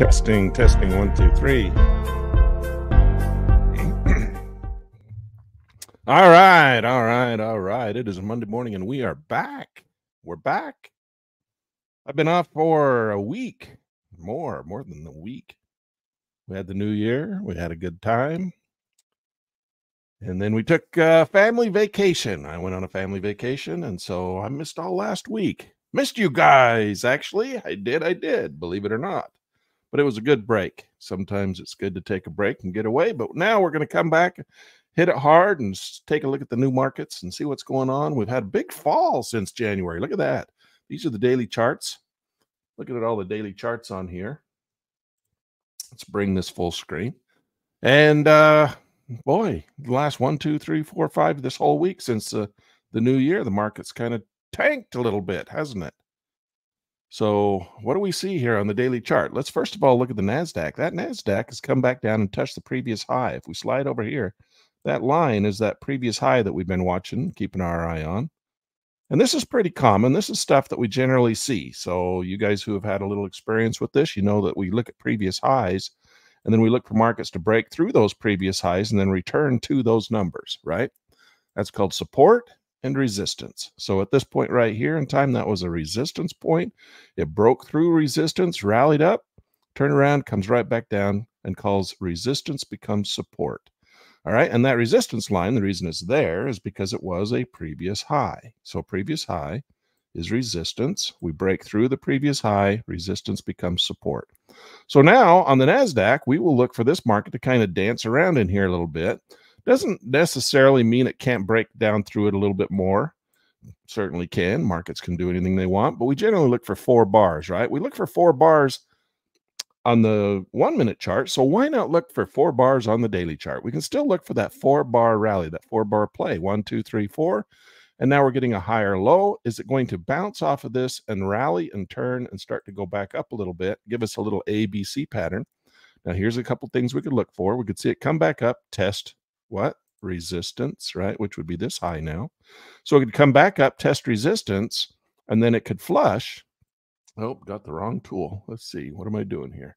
Testing 1 2 3. All right. It is Monday morning and we are back. I've been off for a week, more than a week. We had the new year, we had a good time, and then we took a family vacation. I went on a family vacation, and so I missed all last week. Missed you guys, actually. I did, believe it or not. But it was a good break. Sometimes it's good to take a break and get away. But now we're going to come back, hit it hard, and take a look at the new markets and see what's going on. We've had a big fall since January. Look at that. These are the daily charts. Looking at all the daily charts on here. Let's bring this full screen. And, boy, the last 1, 2, 3, 4, 5 this whole week since the new year, the market's kind of tanked a little bit, hasn't it? So what do we see here on the daily chart? Let's first of all look at the NASDAQ. That NASDAQ has come back down and touched the previous high. If we slide over here, that line is that previous high that we've been watching, keeping our eye on. And this is pretty common. This is stuff that we generally see. So you guys who have had a little experience with this, you know that we look at previous highs, and then we look for markets to break through those previous highs and then return to those numbers, right? That's called support and resistance. So at this point right here in time, that was a resistance point. It broke through resistance, rallied up, turned around, comes right back down, and calls resistance becomes support. All right, and that resistance line, the reason it's there is because it was a previous high. So previous high is resistance. We break through the previous high, resistance becomes support. So now on the NASDAQ, we will look for this market to kind of dance around in here a little bit. Doesn't necessarily mean it can't break down through it a little bit more. Certainly can. Markets can do anything they want, but we generally look for four bars, right? We look for four bars on the 1 minute chart. So why not look for four bars on the daily chart? We can still look for that four bar rally, that four bar play. 1, 2, 3, 4. And now we're getting a higher low. Is it going to bounce off of this and rally and turn and start to go back up a little bit? Give us a little ABC pattern. Now here's a couple things we could look for. We could see it come back up, test what? Resistance, right? Which would be this high now. So it could come back up, test resistance, and then it could flush. Oh, got the wrong tool. Let's see. What am I doing here?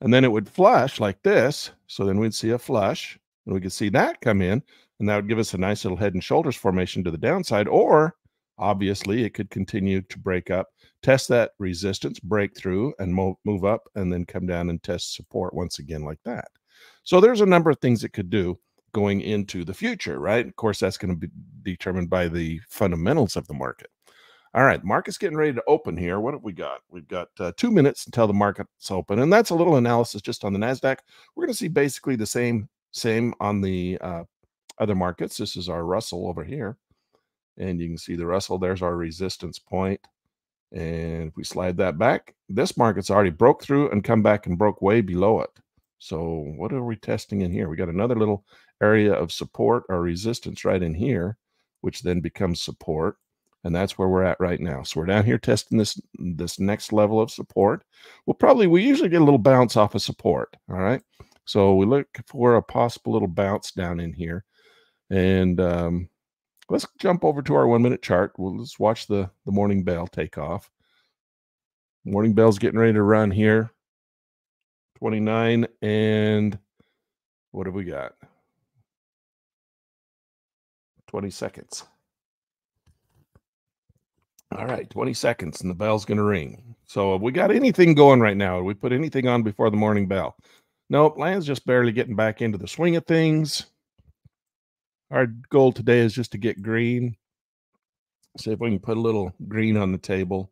And then it would flush like this. So then we'd see a flush, and we could see that come in, and that would give us a nice little head and shoulders formation to the downside. Or obviously it could continue to break up, test that resistance, break through, and move up, and then come down and test support once again like that. So there's a number of things it could do going into the future, right? Of course, that's going to be determined by the fundamentals of the market. All right, market's getting ready to open here. What have we got? We've got 2 minutes until the market's open, and that's a little analysis just on the NASDAQ. We're going to see basically the same on the other markets. This is our Russell over here, and you can see the Russell. There's our resistance point. And if we slide that back, this market's already broke through and come back and broke way below it. So what are we testing in here? We got another little area of support or resistance right in here, which then becomes support. And that's where we're at right now. So we're down here testing this next level of support. We usually get a little bounce off of support. All right. So we look for a possible little bounce down in here. And let's jump over to our 1 minute chart. Let's watch the morning bell take off. Morning bell's getting ready to run here. 29, and what have we got? 20 seconds. All right, 20 seconds, and the bell's going to ring. So have we got anything going right now? Have we put anything on before the morning bell? Nope, land's just barely getting back into the swing of things. Our goal today is just to get green. See if we can put a little green on the table.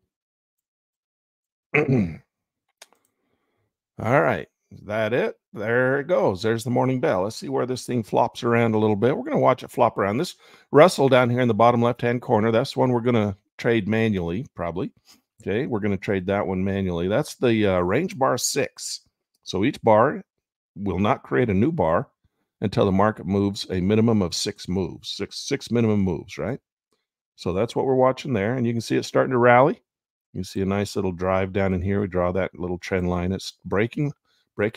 All right, is that it? There it goes. There's the morning bell. Let's see where this thing flops around a little bit. We're going to watch it flop around. This Russell down here in the bottom left-hand corner, that's one we're going to trade manually, probably. Okay, we're going to trade that one manually. That's the range bar 6. So each bar will not create a new bar until the market moves a minimum of 6 moves, six minimum moves, right? So that's what we're watching there, and you can see it's starting to rally. You see a nice little drive down in here. We draw that little trend line. It's breaking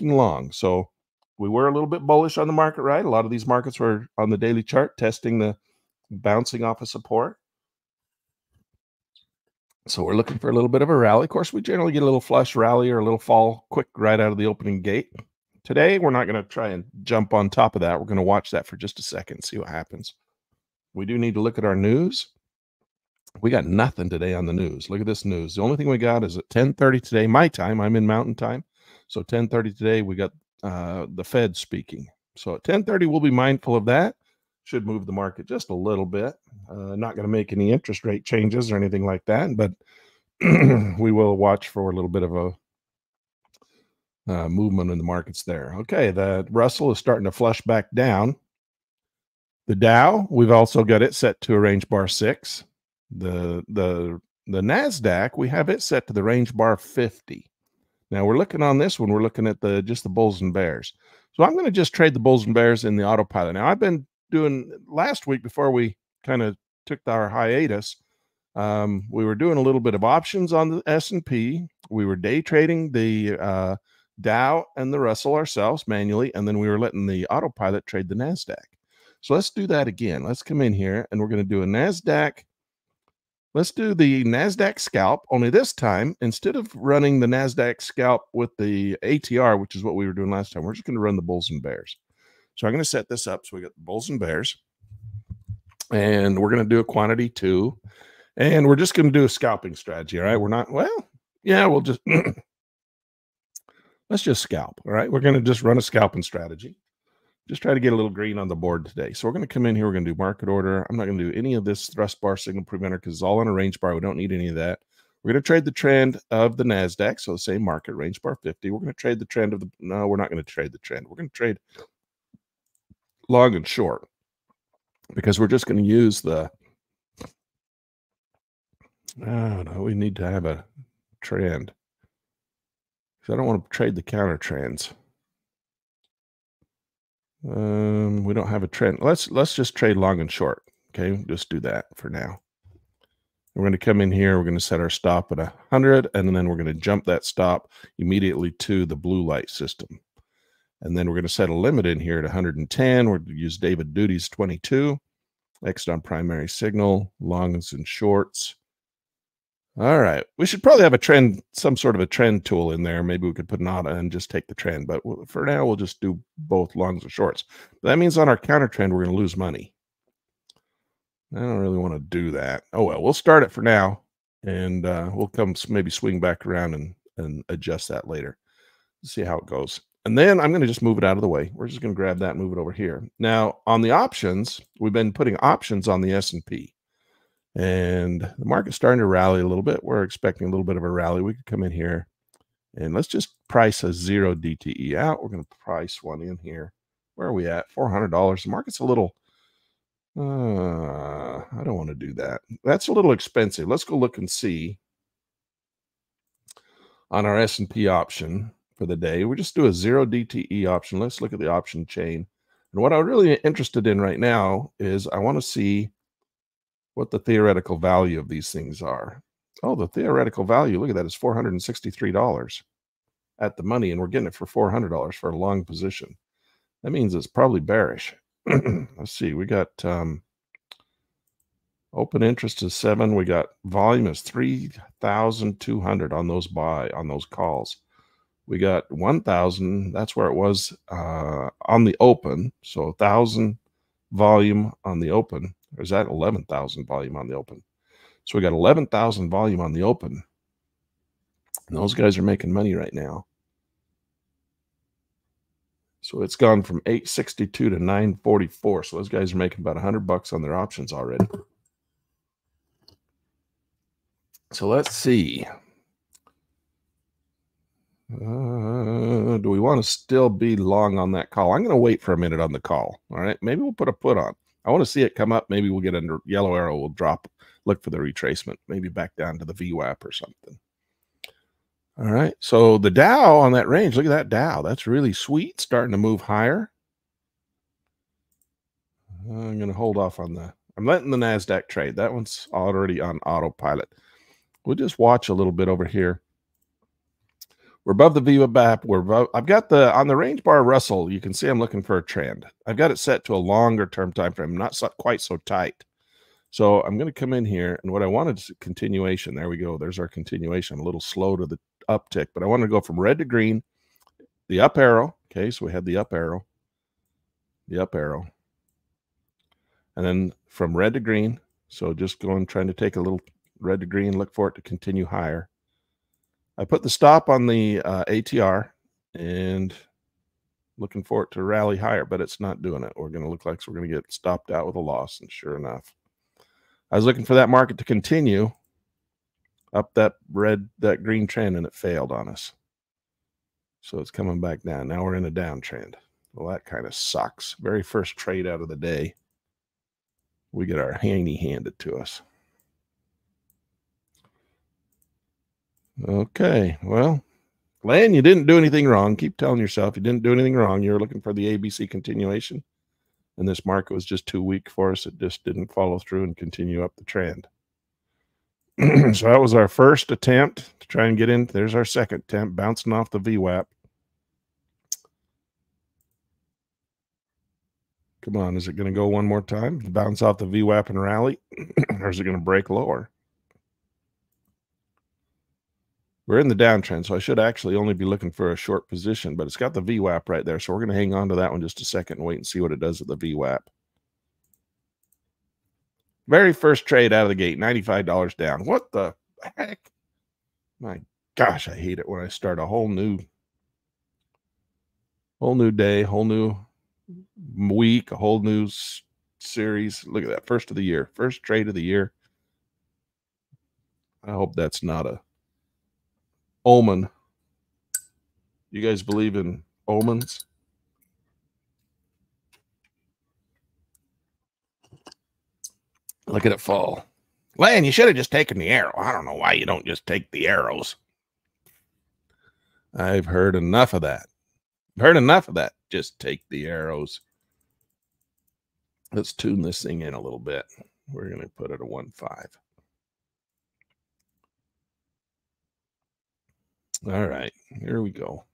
long. So we were a little bit bullish on the market, right? A lot of these markets were on the daily chart testing the bouncing off of support. So we're looking for a little bit of a rally. Of course, we generally get a little flush rally or a little fall quick right out of the opening gate. Today, we're not going to try and jump on top of that. We're going to watch that for just a second, see what happens. We do need to look at our news. We got nothing today on the news. Look at this news. The only thing we got is at 10:30 today, my time. I'm in Mountain Time. So 10:30 today, we got the Fed speaking. So at 10:30, we'll be mindful of that. Should move the market just a little bit. Not going to make any interest rate changes or anything like that, but we will watch for a little bit of a movement in the markets there. Okay, the Russell is starting to flush back down. The Dow, we've also got it set to a range bar 6. The NASDAQ, we have it set to the range bar 50. Now we're looking on this one. We're looking at the just the bulls and bears. So I'm going to just trade the bulls and bears in the autopilot. Now I've been doing last week before we kind of took our hiatus, we were doing a little bit of options on the S&P. We were day trading the Dow and the Russell ourselves manually, and then we were letting the autopilot trade the NASDAQ. So let's do that again. Let's come in here, and we're going to do a NASDAQ. Let's do the NASDAQ scalp, only this time, instead of running the NASDAQ scalp with the ATR, which is what we were doing last time, we're just going to run the bulls and bears. So I'm going to set this up. So we got the bulls and bears, and we're going to do a quantity 2, and we're just going to do a scalping strategy. All right. We're not, well, yeah, we'll just, let's just scalp. All right. We're going to just run a scalping strategy. Just try to get a little green on the board today. So we're going to come in here. We're going to do market order. I'm not going to do any of this thrust bar signal preventer because it's all on a range bar. We don't need any of that. We're going to trade the trend of the NASDAQ. So the same market range bar 50. We're going to trade the trend of the, no, we're not going to trade the trend. We're going to trade long and short because we're just going to use the, oh no, we need to have a trend because I don't want to trade the counter trends. We don't have a trend. Let's just trade long and short. Okay, just do that for now. We're going to come in here. We're going to set our stop at 100, and then we're going to jump that stop immediately to the blue light system. And then we're going to set a limit in here at 110. We're going to use David Duty's 22. Exit on primary signal, longs and shorts. All right. We should probably have a trend, some sort of a trend tool in there. Maybe we could put an auto and just take the trend. But for now, we'll just do both longs and shorts. That means on our counter trend, we're going to lose money. I don't really want to do that. Oh, well, we'll start it for now. And we'll come maybe swing back around and adjust that later. Let's see how it goes. And then I'm going to just move it out of the way. We're just going to grab that and move it over here. Now, on the options, we've been putting options on the S&P. And the market's starting to rally a little bit. We're expecting a little bit of a rally. We could come in here, and let's just price a 0 DTE out. We're going to price one in here. Where are we at? $400. The market's a little, I don't want to do that. That's a little expensive. Let's go look and see on our S&P option for the day. We just do a 0 DTE option. Let's look at the option chain. And what I'm really interested in right now is I want to see what the theoretical value of these things are. Oh, the theoretical value, look at that, is $463 at the money, and we're getting it for $400 for a long position. That means it's probably bearish. Let's see, we got open interest is 7. We got volume is 3,200 on those buy, on those calls. We got 1,000. That's where it was on the open. So 1,000 volume on the open. Or is that 11,000 volume on the open? So we got 11,000 volume on the open. And those guys are making money right now. So it's gone from 862 to 944. So those guys are making about $100 on their options already. So let's see. Do we want to still be long on that call? I'm going to wait for a minute on the call. All right. Maybe we'll put a put on. I want to see it come up. Maybe we'll get a yellow arrow. We'll drop, look for the retracement, maybe back down to the VWAP or something. All right. So the Dow on that range, look at that Dow. That's really sweet. Starting to move higher. I'm going to hold off on that. I'm letting the NASDAQ trade. That one's already on autopilot. We'll just watch a little bit over here. We're above the VWAP. We're above, I've got the on the range bar Russell. You can see I'm looking for a trend. I've got it set to a longer term time frame, not so, quite so tight. So I'm going to come in here, and what I wanted is a continuation. There we go. There's our continuation. I'm a little slow to the uptick, but I want to go from red to green, the up arrow. Okay, so we had the up arrow, and then from red to green. So just going, trying to take a little red to green, look for it to continue higher. I put the stop on the ATR and looking for it to rally higher, but it's not doing it. We're going to look like so we're going to get stopped out with a loss, and sure enough, I was looking for that market to continue up that red, that green trend, and it failed on us. So it's coming back down. Now we're in a downtrend. Well, that kind of sucks. Very first trade out of the day, we get our handy handed to us. Okay, well, Glenn, you didn't do anything wrong. Keep telling yourself you didn't do anything wrong. You were looking for the ABC continuation, and this market was just too weak for us. It just didn't follow through and continue up the trend. So that was our first attempt to try and get in. There's our second attempt, bouncing off the VWAP. Come on, is it going to go one more time? Bounce off the VWAP and rally? Or is it going to break lower? We're in the downtrend, so I should actually only be looking for a short position, but it's got the VWAP right there, so we're going to hang on to that one just a second and wait and see what it does at the VWAP. Very first trade out of the gate, $95 down. What the heck? My gosh, I hate it when I start a whole new day, whole new week, a whole new series. Look at that, first of the year, first trade of the year. I hope that's not a omen. You guys believe in omens? Look at it fall. Lan, you should have just taken the arrow. I don't know why you don't just take the arrows. I've heard enough of that. I've heard enough of that. Just take the arrows. Let's tune this thing in a little bit. We're going to put it a 1.5. All right, here we go.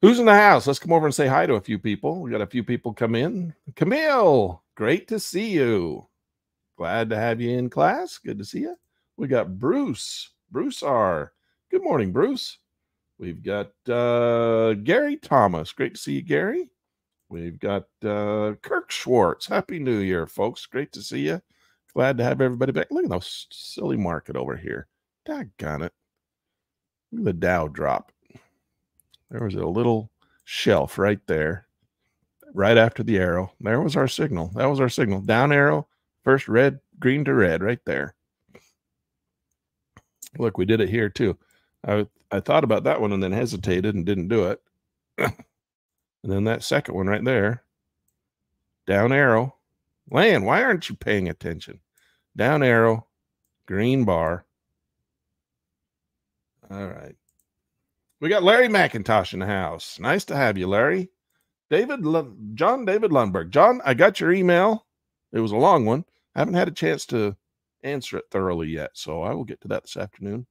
Who's in the house? Let's come over and say hi to a few people. We got a few people come in. Camille, great to see you. Glad to have you in class. Good to see you. We got Bruce. Bruce R. Good morning, Bruce. We've got Gary Thomas. Great to see you, Gary. We've got Kirk Schwartz. Happy New Year, folks. Great to see you. Glad to have everybody back. Look at that silly market over here. Doggone it. Look at the Dow drop. There was a little shelf right there, right after the arrow. There was our signal. That was our signal. Down arrow, first red, green to red, right there. Look, we did it here too. I thought about that one and then hesitated and didn't do it. And then that second one right there, down arrow. Lan, why aren't you paying attention? Down arrow, green bar. All right. We got Larry McIntosh in the house. Nice to have you, Larry. John David Lundberg. John, I got your email. It was a long one. I haven't had a chance to answer it thoroughly yet, so I will get to that this afternoon.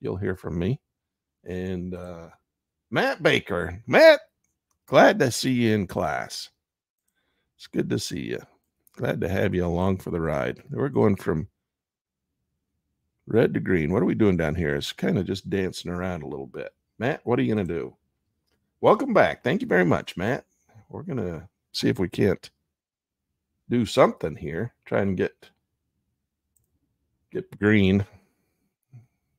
You'll hear from me. And Matt Baker. Matt, glad to see you in class. It's good to see you. Glad to have you along for the ride. We're going from red to green. What are we doing down here? It's kind of just dancing around a little bit. Matt, what are you going to do? Welcome back. Thank you very much, Matt. We're going to see if we can't do something here. Try and get green.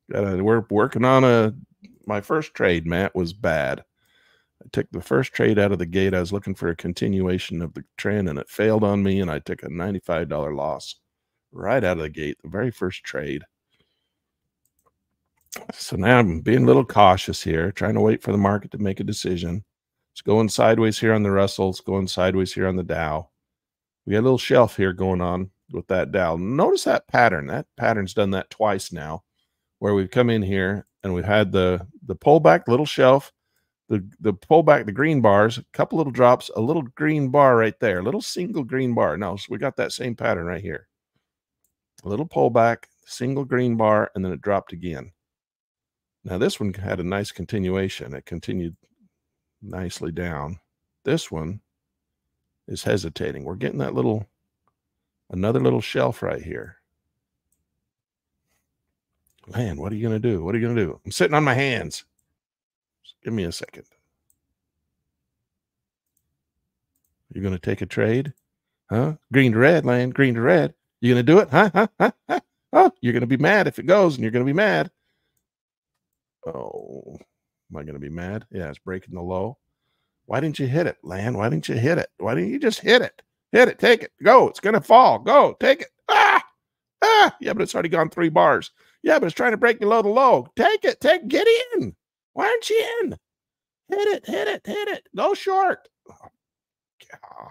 We're working on my first trade, Matt, was bad. I took the first trade out of the gate. I was looking for a continuation of the trend, and it failed on me, and I took a $95 loss right out of the gate, the very first trade. So now I'm being a little cautious here, trying to wait for the market to make a decision. It's going sideways here on the Russell. It's going sideways here on the Dow. We got a little shelf here going on with that Dow. Notice that pattern. That pattern's done that twice now, where we've come in here and we've had the pullback, little shelf, the pullback, the green bars, a couple little drops, a little green bar right there, a little single green bar. Now, so we got that same pattern right here. A little pullback, single green bar, and then it dropped again. Now, this one had a nice continuation. It continued nicely down. This one is hesitating. We're getting that little Another little shelf right here. Man, what are you going to do? What are you going to do? I'm sitting on my hands. Just give me a second. You're going to take a trade? Huh? Green to red, Land. Green to red. You going to do it? Huh? Huh? Huh? Huh? Oh, you're going to be mad if it goes, and you're going to be mad. Oh, am I going to be mad? Yeah, it's breaking the low. Why didn't you hit it, Land? Why didn't you hit it? Why didn't you just hit it? Hit it. Take it. Go. It's going to fall. Go. Take it. Ah! Ah! Yeah, but it's already gone 3 bars. Yeah, but it's trying to break below the low. Take it. Take. Get in. Why aren't you in? Hit it. Hit it. Hit it. Go short. Oh, God.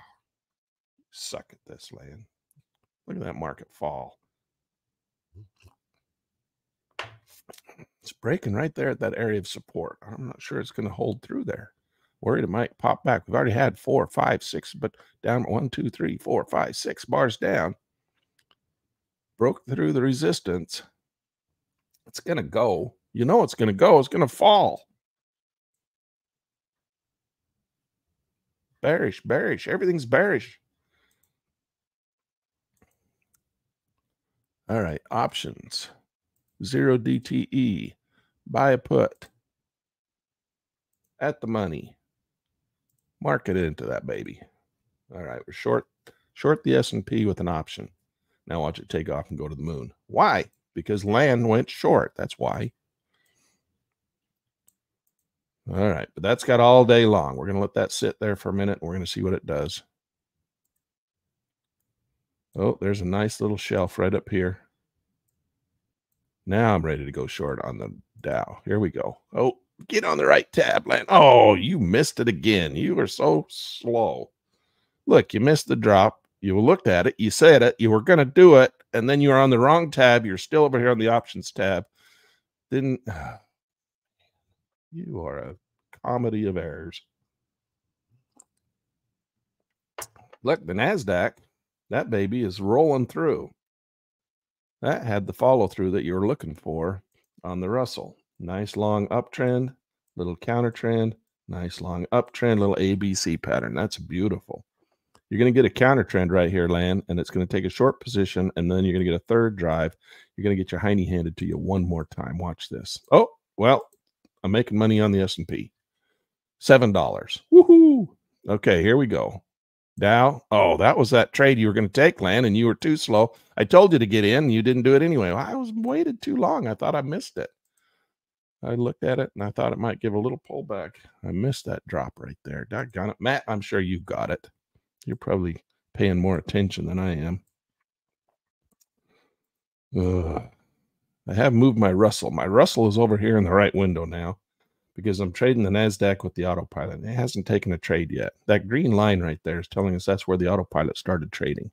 Suck at this, Land. Look at that market fall. It's breaking right there at that area of support. I'm not sure it's going to hold through there. Worried it might pop back. We've already had 4, 5, 6, but down 1, 2, 3, 4, 5, 6 bars down. Broke through the resistance. It's going to go. You know it's going to go. It's going to fall. Bearish, bearish. Everything's bearish. All right, options. 0 DTE. Buy a put. At the money. Market into that baby. All right, we're short the S&P with an option. Now watch it take off and go to the moon. Why? Because Land went short. That's why. All right, but that's got all day long. We're going to let that sit there for a minute. We're going to see what it does. Oh, there's a nice little shelf right up here. Now I'm ready to go short on the Dow. Here we go. Oh, get on the right tab, Land. Oh, you missed it again. You are so slow. Look, you missed the drop. You looked at it. You said it. You were going to do it. And then you were on the wrong tab. You're still over here on the options tab. Then you are a comedy of errors. Look, the NASDAQ. That baby is rolling through. That had the follow-through that you were looking for on the Russell. Nice long uptrend, little countertrend, nice long uptrend, little ABC pattern. That's beautiful. You're going to get a countertrend right here, Land, and it's going to take a short position, and then you're going to get a third drive. You're going to get your hiney handed to you one more time. Watch this. Oh, well, I'm making money on the S&P. $7. Woohoo! Okay, here we go. Dow, oh, that was that trade you were going to take, Land, and you were too slow. I told you to get in, and you didn't do it anyway. Well, I was waited too long. I thought I missed it. I looked at it, and I thought it might give a little pullback. I missed that drop right there. Doggone it. Matt, I'm sure you got it. You're probably paying more attention than I am. Ugh. I have moved my Russell. My Russell is over here in the right window now, because I'm trading the NASDAQ with the autopilot. It hasn't taken a trade yet. That green line right there is telling us that's where the autopilot started trading.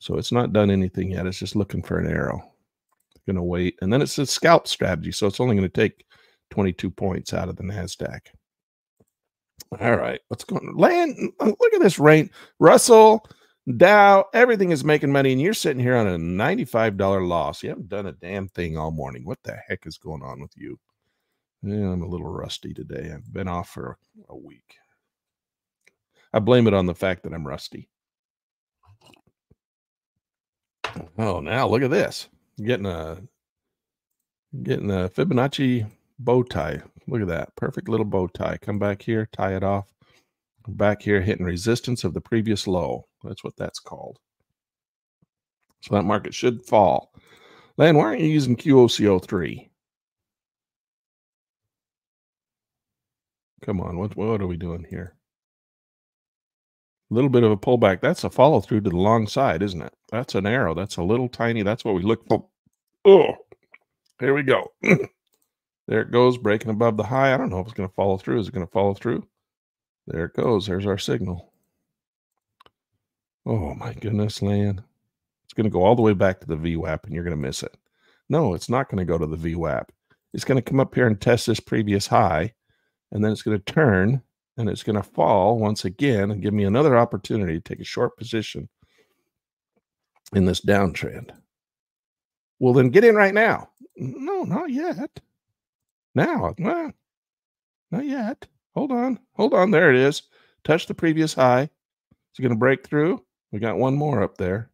So it's not done anything yet. It's just looking for an arrow. Going to wait. And then it's a scalp strategy. So it's only going to take 22 points out of the NASDAQ. All right. What's going on? Land, look at this rain. Russell, Dow, everything is making money. And you're sitting here on a $95 loss. You haven't done a damn thing all morning. What the heck is going on with you? Yeah, I'm a little rusty today. I've been off for a week. I blame it on the fact that I'm rusty. Oh, now look at this. Getting a Fibonacci bow tie. Look at that. Perfect little bow tie. Come back here, tie it off. Come back here, hitting resistance of the previous low. That's what that's called. So that market should fall. Land, why aren't you using QOCO3? Come on, what are we doing here? A little bit of a pullback. That's a follow through to the long side, isn't it? That's an arrow. That's a little tiny. That's what we look for. Oh, here we go. There it goes, breaking above the high. I don't know if it's going to follow through. Is it going to follow through? There it goes. There's our signal. Oh, my goodness, Land. It's going to go all the way back to the VWAP, and you're going to miss it. No, it's not going to go to the VWAP. It's going to come up here and test this previous high. And then it's going to turn, and it's going to fall once again and give me another opportunity to take a short position in this downtrend. Well, then get in right now. No, not yet. Now. Well, not yet. Hold on. Hold on. There it is. Touch the previous high. It's going to break through. We got one more up there.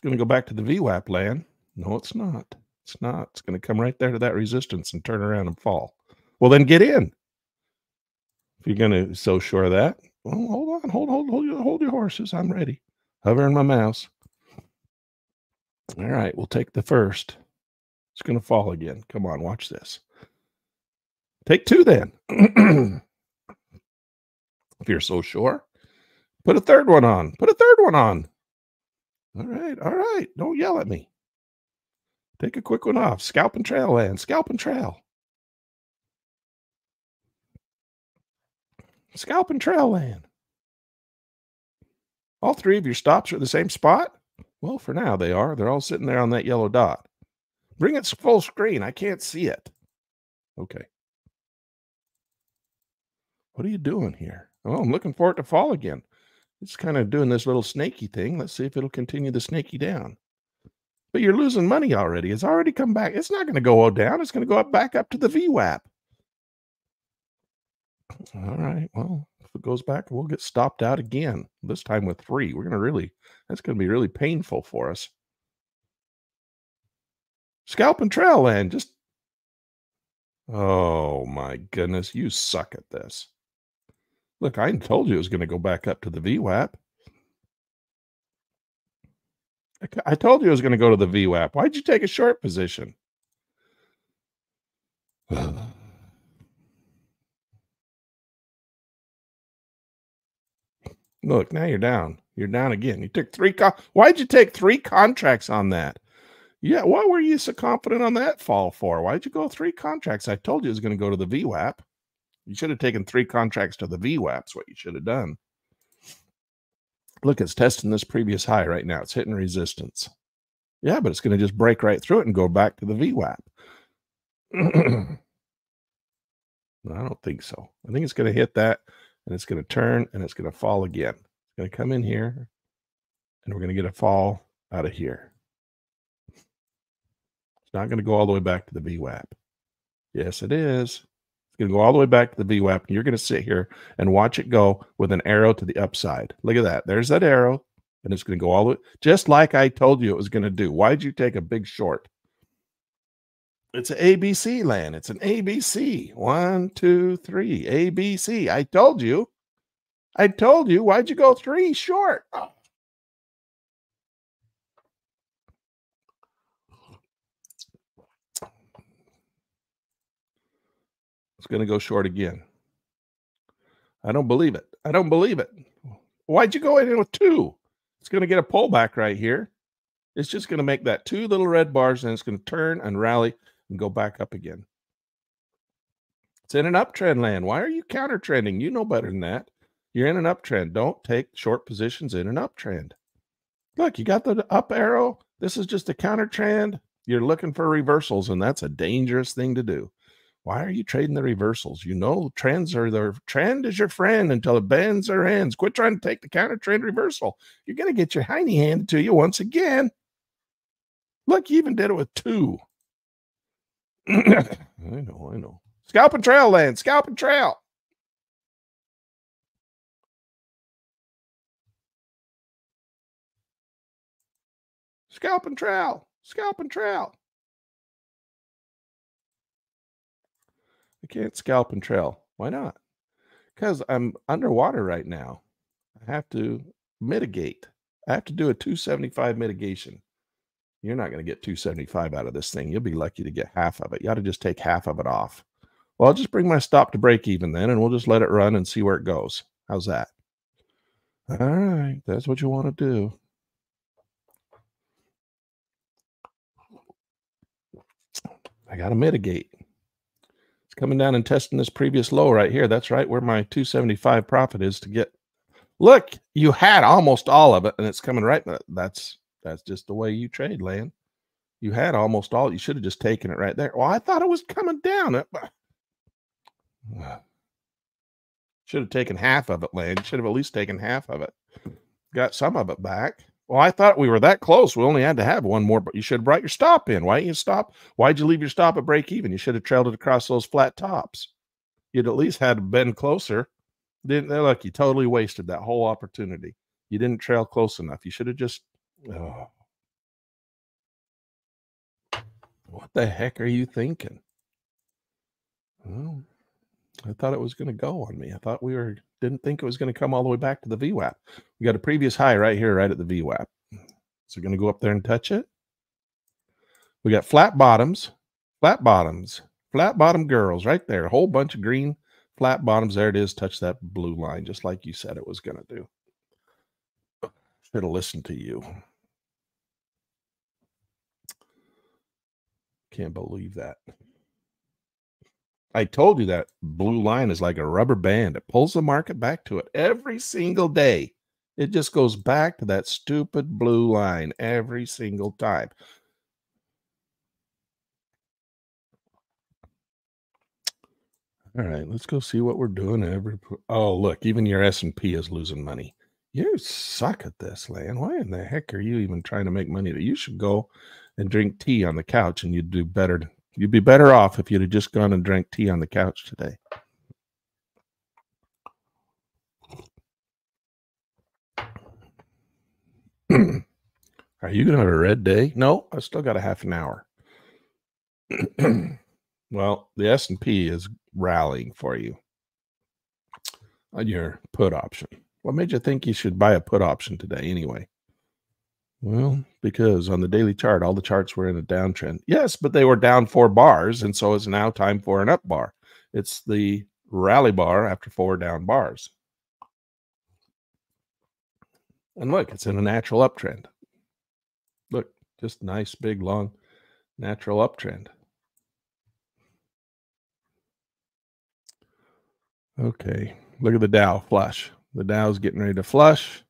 It's going to go back to the VWAP land. No, it's not. It's not. It's going to come right there to that resistance and turn around and fall. Well, then get in. If you're going to so sure of that, well, hold on, hold your horses. I'm ready. Hovering my mouse. All right, we'll take the first. It's going to fall again. Come on, watch this. Take two then. If you're so sure, put a third one on. Put a third one on. All right, all right. Don't yell at me. Take a quick one off. Scalp and trail land. Scalp and trail. Scalp and trail land. All three of your stops are at the same spot? Well, for now they are. They're all sitting there on that yellow dot. Bring it full screen. I can't see it. Okay. What are you doing here? Oh, I'm looking for it to fall again. It's kind of doing this little snaky thing. Let's see if it'll continue the snaky down. But you're losing money already. It's already come back. It's not going to go down. It's going to go up back up to the VWAP. All right. Well, if it goes back, we'll get stopped out again. This time with three. We're going to really, that's going to be really painful for us. Scalp and trail land. Just, oh my goodness. You suck at this. Look, I told you it was going to go back up to the VWAP. I told you it was going to go to the VWAP. Why'd you take a short position? Look, now you're down. You're down again. You took three. Why'd you take three contracts on that? Yeah, what were you so confident on that fall for? Why'd you go three contracts? I told you it was going to go to the VWAP. You should have taken three contracts to the VWAP. That's what you should have done. Look, it's testing this previous high right now. It's hitting resistance. Yeah, but it's going to just break right through it and go back to the VWAP. No, I don't think so. I think it's going to hit that, and it's going to turn, and it's going to fall again. It's going to come in here, and we're going to get a fall out of here. It's not going to go all the way back to the VWAP. Yes, it is. Going to go all the way back to the VWAP, and you're going to sit here and watch it go with an arrow to the upside. Look at that. There's that arrow, and it's going to go all the way, just like I told you it was going to do. Why'd you take a big short? It's an ABC land. It's an ABC. 1, 2, 3. ABC. I told you. I told you. Why'd you go three short? Oh. It's going to go short again. I don't believe it. I don't believe it. Why'd you go in with two? It's going to get a pullback right here. It's just going to make that two little red bars, and it's going to turn and rally and go back up again. It's in an uptrend land. Why are you counter trending? You know better than that. You're in an uptrend. Don't take short positions in an uptrend. Look, you got the up arrow. This is just a counter trend. You're looking for reversals, and that's a dangerous thing to do. Why are you trading the reversals? You know, trends are their trend is your friend until it bends their hands. Quit trying to take the counter trend reversal. You're going to get your hiney handed to you once again. Look, you even did it with two. I know, I know. Scalp and trail land, scalp and trail. Scalp and trail, scalp and trail. Can't scalp and trail. Why not? Because I'm underwater right now. I have to mitigate. I have to do a 275 mitigation. You're not going to get 275 out of this thing. You'll be lucky to get half of it. You ought to just take half of it off. Well, I'll just bring my stop to break even then, and we'll just let it run and see where it goes. How's that? All right. That's what you want to do. I got to mitigate. It's coming down and testing this previous low right here. That's right where my 275 profit is to get. Look, you had almost all of it, and it's coming right. That's just the way you trade, Lan. You had almost all. You should have just taken it right there. Well, I thought it was coming down. Should have taken half of it, Lan. You should have at least taken half of it. Got some of it back. Well, I thought we were that close. We only had to have one more, but you should have brought your stop in. Why didn't you stop? Why'd you leave your stop at break even? You should have trailed it across those flat tops. You'd at least had been closer. Didn't they? Look, you totally wasted that whole opportunity. You didn't trail close enough. You should have just, oh, What the heck are you thinking? Well, I thought it was going to go on me. I thought we were, didn't think it was going to come all the way back to the VWAP. We got a previous high right here, right at the VWAP. So we're going to go up there and touch it. We got flat bottoms, flat bottoms, flat bottom girls right there. A whole bunch of green flat bottoms. There it is. Touch that blue line, just like you said it was going to do. Should have listened to you. Can't believe that. I told you that blue line is like a rubber band. It pulls the market back to it every single day. It just goes back to that stupid blue line every single time. All right, let's go see what we're doing. Oh, look, even your S&P is losing money. You suck at this, Lan. Why in the heck are you even trying to make money? You should go and drink tea on the couch, and you'd do better. You'd be better off if you'd have just gone and drank tea on the couch today. Are you going to have a red day? No, I still got a half an hour. Well, the S&P is rallying for you on your put option. What made you think you should buy a put option today anyway? Well, because on the daily chart, all the charts were in a downtrend. Yes, but they were down 4 bars, and so it's now time for an up bar. It's the rally bar after 4 down bars. And look, it's in a natural uptrend. Look, just nice, big, long, natural uptrend. Okay, look at the Dow flush. The Dow's getting ready to flush.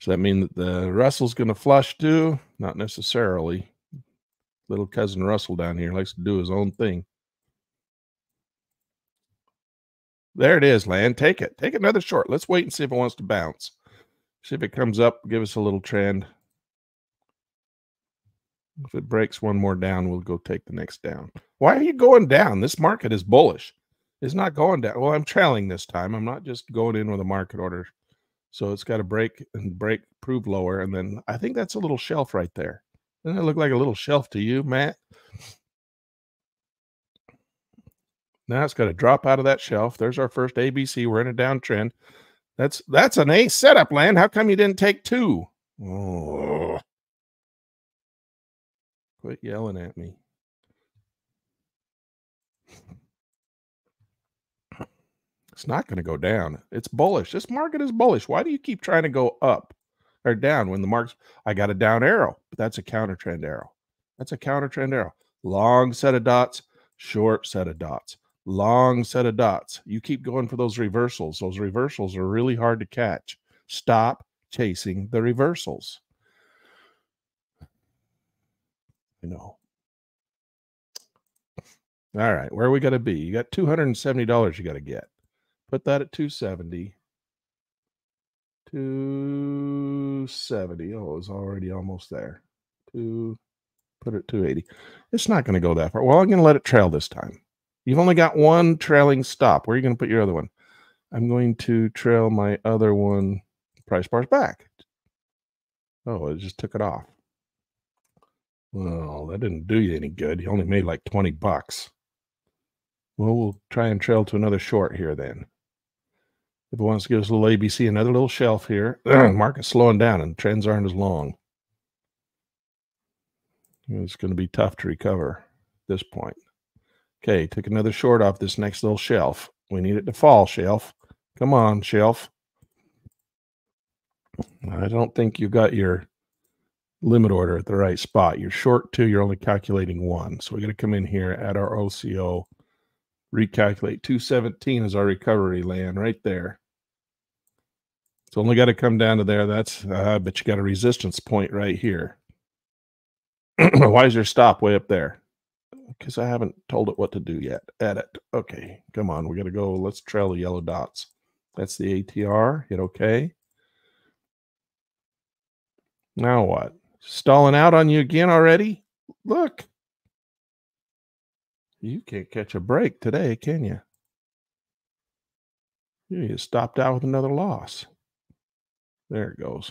Does that mean that the Russell's going to flush too? Not necessarily. Little cousin Russell down here likes to do his own thing. There it is, Lan. Take it. Take another short. Let's wait and see if it wants to bounce. See if it comes up, give us a little trend. If it breaks one more down, we'll go take the next down. Why are you going down? This market is bullish. It's not going down. Well, I'm trailing this time. I'm not just going in with a market order. So it's got to break and break, prove lower. And then I think that's a little shelf right there. Doesn't it look like a little shelf to you, Matt? Now it's got to drop out of that shelf. There's our first ABC. We're in a downtrend. That's an A setup, Lan. How come you didn't take 2? Oh. Quit yelling at me. It's not going to go down. It's bullish. This market is bullish. Why do you keep trying to go up or down when the market's... I got a down arrow, but that's a counter trend arrow. That's a counter trend arrow. Long set of dots, short set of dots, long set of dots. You keep going for those reversals. Those reversals are really hard to catch. Stop chasing the reversals. I know. All right, where are we going to be? You got $270 you got to get. Put that at 270. 270. Oh, it was already almost there. Put it 280. It's not going to go that far. Well, I'm going to let it trail this time. You've only got one trailing stop. Where are you going to put your other one? I'm going to trail my other one. Price bar's back. Oh, it just took it off. Well, that didn't do you any good. You only made like 20 bucks. Well, we'll try and trail to another short here then. If it wants to give us a little ABC, another little shelf here. Market's slowing down and trends aren't as long. It's going to be tough to recover at this point. Okay, took another short off this next little shelf. We need it to fall, shelf. Come on, shelf. I don't think you got your limit order at the right spot. You're short 2, you're only calculating 1. So we're going to come in here at our OCO. Recalculate. 217 is our recovery, Lan, right there. It's only got to come down to there. That's but you got a resistance point right here. Why is your stop way up there? Because I haven't told it what to do yet. Edit. Okay, come on, we got to go. Let's trail the yellow dots. That's the ATR. Hit okay. Now what? Stalling out on you again already? Look. You can't catch a break today, can you? You stopped out with another loss. There it goes.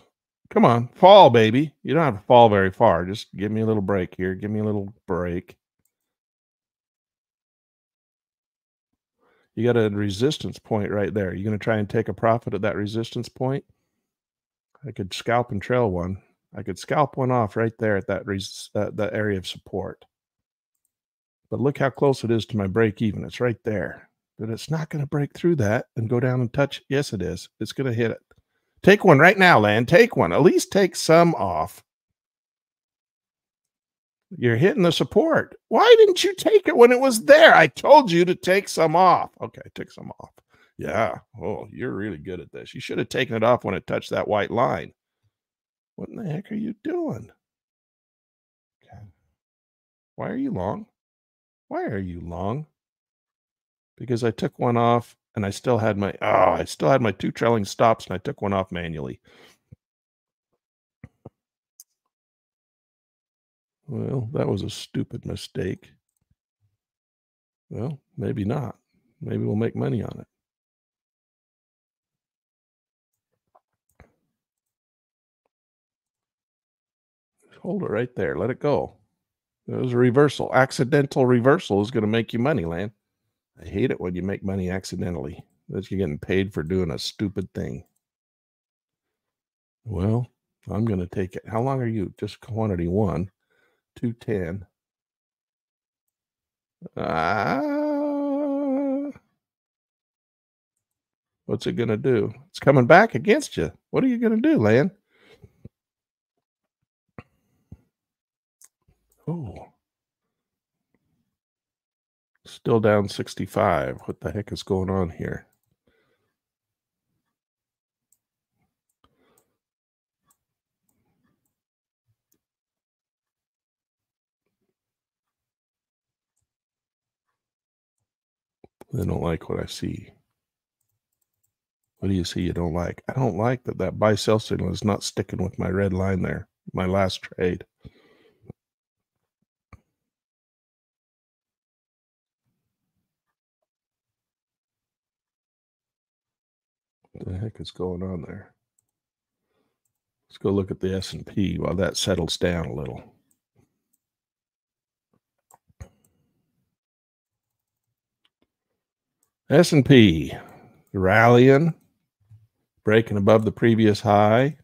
Come on, fall, baby. You don't have to fall very far. Just give me a little break here. Give me a little break. You got a resistance point right there. You're going to try and take a profit at that resistance point? I could scalp and trail one. I could scalp one off right there at that area of support. But look how close it is to my break even. It's right there. But it's not going to break through that and go down and touch. Yes, it is. It's going to hit it. Take one right now, Land. Take one. At least take some off. You're hitting the support. Why didn't you take it when it was there? I told you to take some off. Okay, I took some off. Yeah. Oh, you're really good at this. You should have taken it off when it touched that white line. What in the heck are you doing? Okay. Why are you long? Why are you long? Because I took one off and I still had my two trailing stops and I took one off manually. Well, that was a stupid mistake. Well, maybe not. Maybe we'll make money on it. Hold it right there. Let it go. It was a reversal. Accidental reversal is going to make you money, Lan. I hate it when you make money accidentally. That you're getting paid for doing a stupid thing. Well, I'm going to take it. How long are you? Just quantity one. 210. What's it going to do? It's coming back against you. What are you going to do, Lan? Oh. Still down 65. What the heck is going on here? They don't like what I see. What do you see you don't like? I don't like that buy-sell signal is not sticking with my red line there, my last trade. What the heck is going on there? Let's go look at the S&P while that settles down a little. S&P rallying, breaking above the previous high.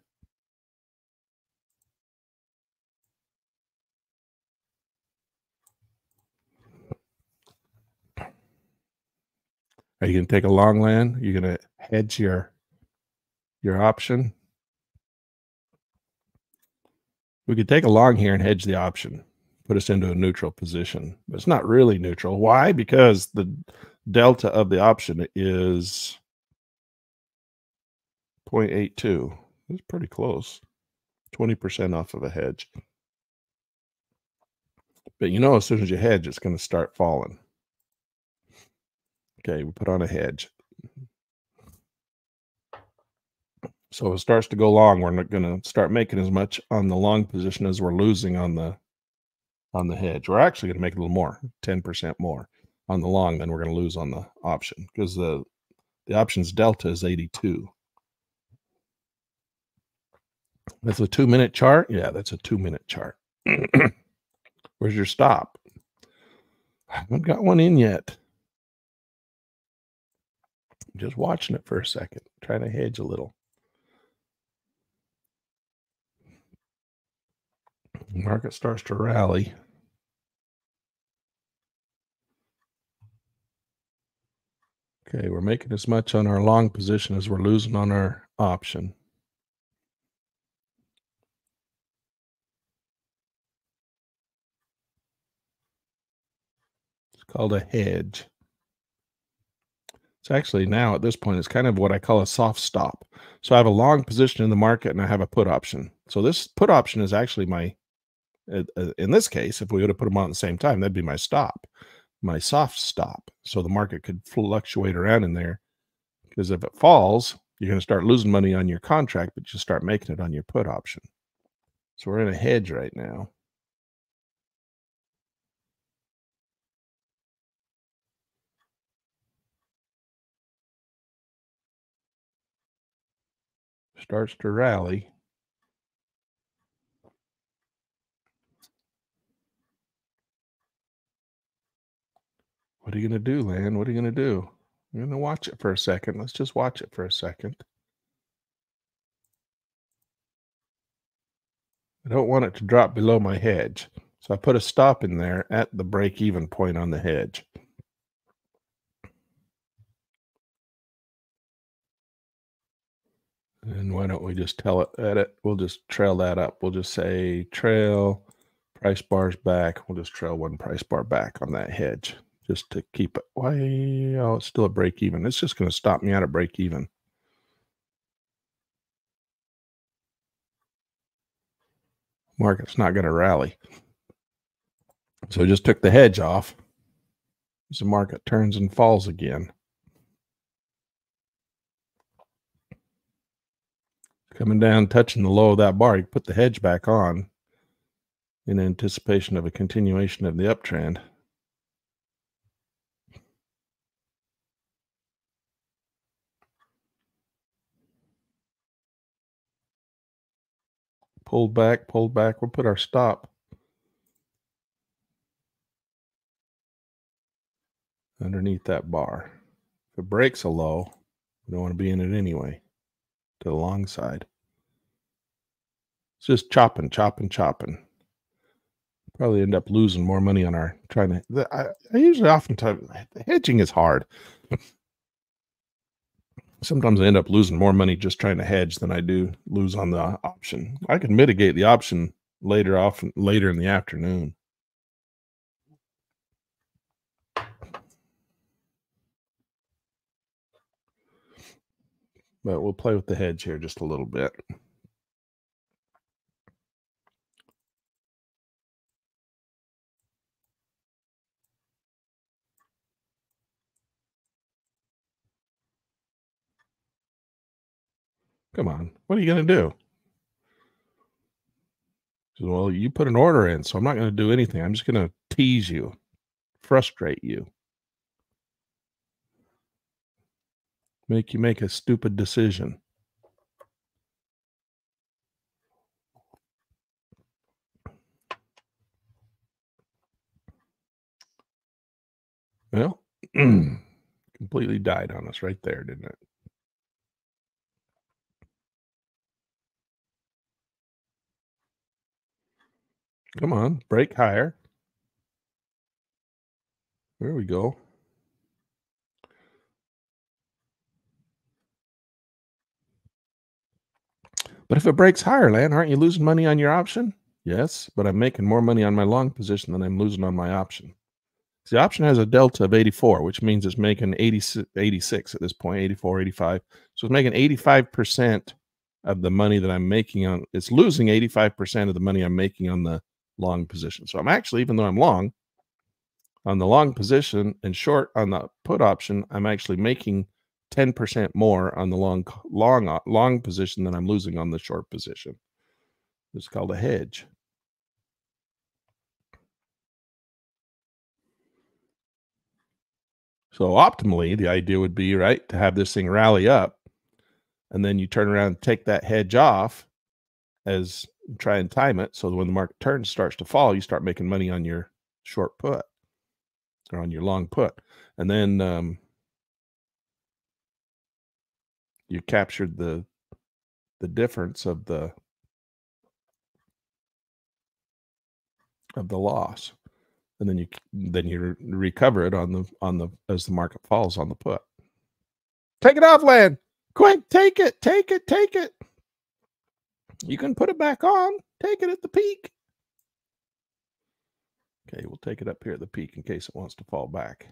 Are you going to take a long, Land? You're going to hedge your option? We could take a long here and hedge the option. Put us into a neutral position. But it's not really neutral. Why? Because the delta of the option is 0.82. It's pretty close. 20% off of a hedge. But you know, as soon as you hedge, it's going to start falling. Okay, we put on a hedge. So if it starts to go long, we're not going to start making as much on the long position as we're losing on the hedge. We're actually going to make a little more, 10% more on the long than we're going to lose on the option, because the option's delta is 82. That's a 2-minute chart? Yeah, that's a 2-minute chart. Where's your stop? I haven't got one in yet. I'm just watching it for a second, trying to hedge a little. The market starts to rally. Okay, we're making as much on our long position as we're losing on our option. It's called a hedge. It's actually now at this point, it's kind of what I call a soft stop. So I have a long position in the market and I have a put option. So this put option is actually my, in this case, if we would have put them on at the same time, that'd be my stop. My soft stop, so the market could fluctuate around in there, because if it falls, you're going to start losing money on your contract, but you start making it on your put option. So we're in a hedge right now. Starts to rally. What are you going to do, Lan? What are you going to do? We're going to watch it for a second. Let's just watch it for a second. I don't want it to drop below my hedge. So I put a stop in there at the break-even point on the hedge. And why don't we just tell it at it? We'll just trail that up. We'll just say trail price bars back. We'll just trail one price bar back on that hedge just to keep it. Why? Oh, it's still a break even. It's just going to stop me out of break even. Market's not going to rally. So I just took the hedge off as the market turns and falls again. Coming down, touching the low of that bar, you put the hedge back on in anticipation of a continuation of the uptrend. Pulled back, pulled back. We'll put our stop. Underneath that bar. If it breaks a low, we don't want to be in it anyway. To the long side. It's just chopping, chopping, chopping. Probably end up losing more money on our trying to. I usually oftentimes hedging is hard. Sometimes I end up losing more money just trying to hedge than I do lose on the option. I can mitigate the option later off later in the afternoon. But we'll play with the hedge here just a little bit. Come on. What are you going to do? Well, you put an order in, so I'm not going to do anything. I'm just going to tease you, frustrate you. Make you make a stupid decision. Well, completely died on us right there, didn't it? Come on, break higher. There we go. But if it breaks higher, Lan, aren't you losing money on your option? Yes, but I'm making more money on my long position than I'm losing on my option. The option has a delta of 84, which means it's making 86 at this point, 84, 85. So it's making 85% of the money that I'm making on, it's losing 85% of the money I'm making on the long position. So I'm actually, even though I'm long on the long position and short on the put option, I'm actually making 10% more on the long position than I'm losing on the short position. It's called a hedge. So optimally, the idea would be, right, to have this thing rally up, and then you turn around and take that hedge off as try and time it so that when the market turns, starts to fall, you start making money on your short put or on your long put. And then you captured the difference of the loss, and then you recover it on the as the market falls on the put. Take it off, Lan. Quick, take it, take it, take it. You can put it back on. Take it at the peak. Okay, we'll take it up here at the peak in case it wants to fall back.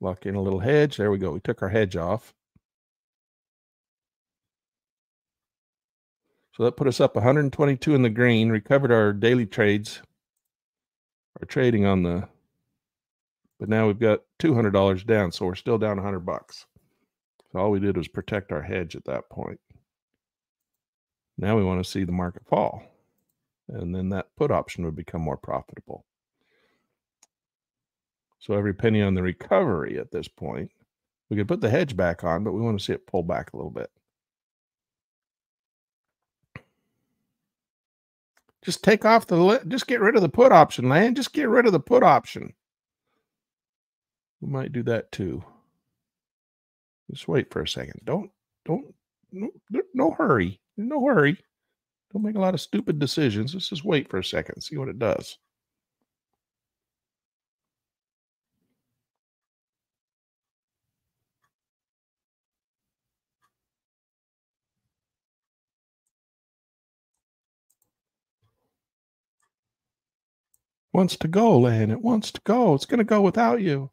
Lock in a little hedge. There we go. We took our hedge off. So that put us up 122 in the green, recovered our daily trades, our trading on the, but now we've got $200 down. So we're still down $100. So all we did was protect our hedge at that point. Now we want to see the market fall. And then that put option would become more profitable. So every penny on the recovery at this point, we could put the hedge back on, but we want to see it pull back a little bit. Just take off the, just get rid of the put option, Lan. Just get rid of the put option. We might do that too. Just wait for a second. No hurry. No hurry. Don't make a lot of stupid decisions. Let's just wait for a second and see what it does. Wants to go, Lan. It wants to go. It's going to go without you.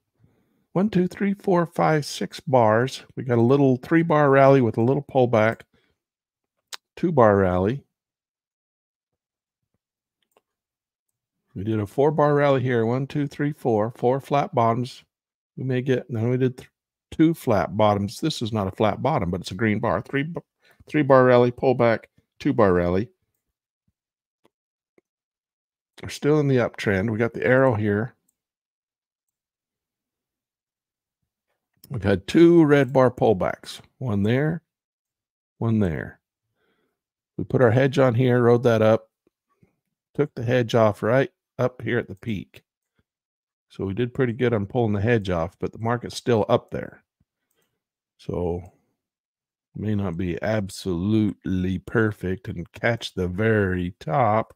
1, 2, 3, 4, 5, 6 bars. We got a little 3-bar rally with a little pullback. 2-bar rally. We did a 4-bar rally here. 1, 2, 3, 4. 4 flat bottoms. We may get, no, we did 2 flat bottoms. This is not a flat bottom, but it's a green bar. 3-bar rally, pullback, 2-bar rally. We're still in the uptrend. We got the arrow here. We've had 2 red bar pullbacks. 1 there, 1 there. We put our hedge on here, rode that up, took the hedge off right up here at the peak. So we did pretty good on pulling the hedge off, but the market's still up there. So it may not be absolutely perfect and catch the very top,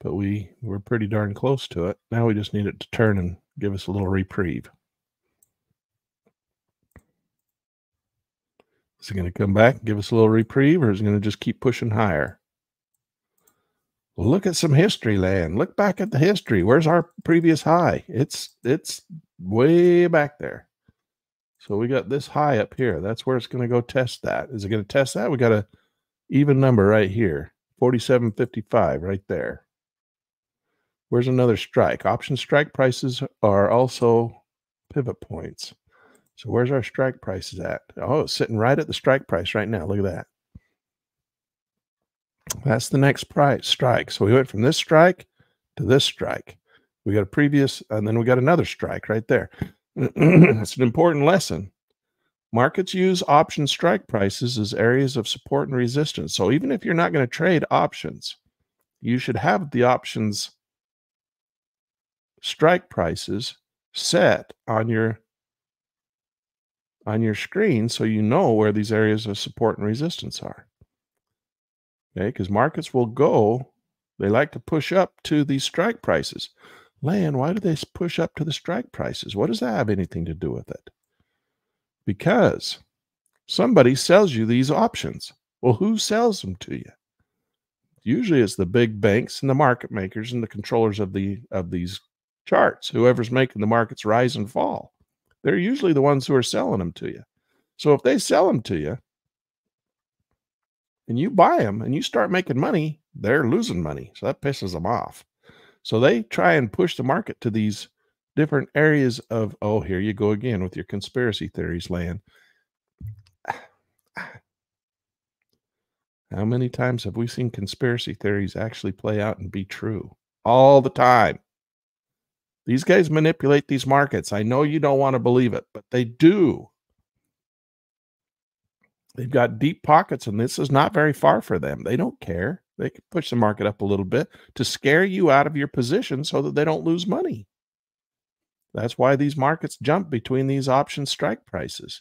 but we're pretty darn close to it. Now we just need it to turn and give us a little reprieve. Is it going to come back and give us a little reprieve, or is it going to just keep pushing higher? Look at some history, Lan. Look back at the history. Where's our previous high? It's way back there. So we got this high up here. That's where it's going to go test that. Is it going to test that? We got an even number right here, 47.55 right there. Where's another strike? Option strike prices are also pivot points. So where's our strike prices at? Oh, it's sitting right at the strike price right now. Look at that. That's the next price strike. So we went from this strike to this strike. We got a previous, and then we got another strike right there. It's an important lesson. Markets use option strike prices as areas of support and resistance. So even if you're not going to trade options, you should have the options strike prices set on your screen so you know where these areas of support and resistance are. Okay, because markets will go, they like to push up to these strike prices. Lan, why do they push up to the strike prices? What does that have anything to do with it? Because somebody sells you these options. Well, who sells them to you? Usually it's the big banks and the market makers and the controllers of these charts. Whoever's making the markets rise and fall. They're usually the ones who are selling them to you. So if they sell them to you, and you buy them and you start making money, they're losing money. So that pisses them off. So they try and push the market to these different areas of, oh, here you go again with your conspiracy theories, Lan. How many times have we seen conspiracy theories actually play out and be true? All the time. These guys manipulate these markets. I know you don't want to believe it, but they do. They've got deep pockets, and this is not very far for them. They don't care. They can push the market up a little bit to scare you out of your position so that they don't lose money. That's why these markets jump between these option strike prices.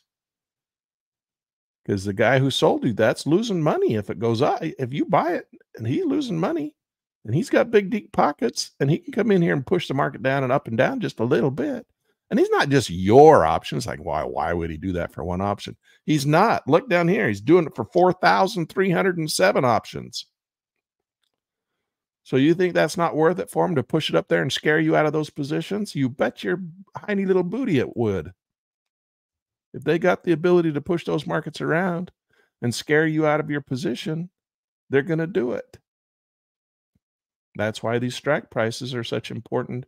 Because the guy who sold you that's losing money if it goes up. If you buy it, and he's losing money, and he's got big, deep pockets, and he can come in here and push the market down and up and down just a little bit. And he's not just your options. Like, why would he do that for one option? He's not. Look down here. He's doing it for 4,307 options. So you think that's not worth it for him to push it up there and scare you out of those positions? You bet your tiny little booty it would. If they got the ability to push those markets around and scare you out of your position, they're going to do it. That's why these strike prices are such important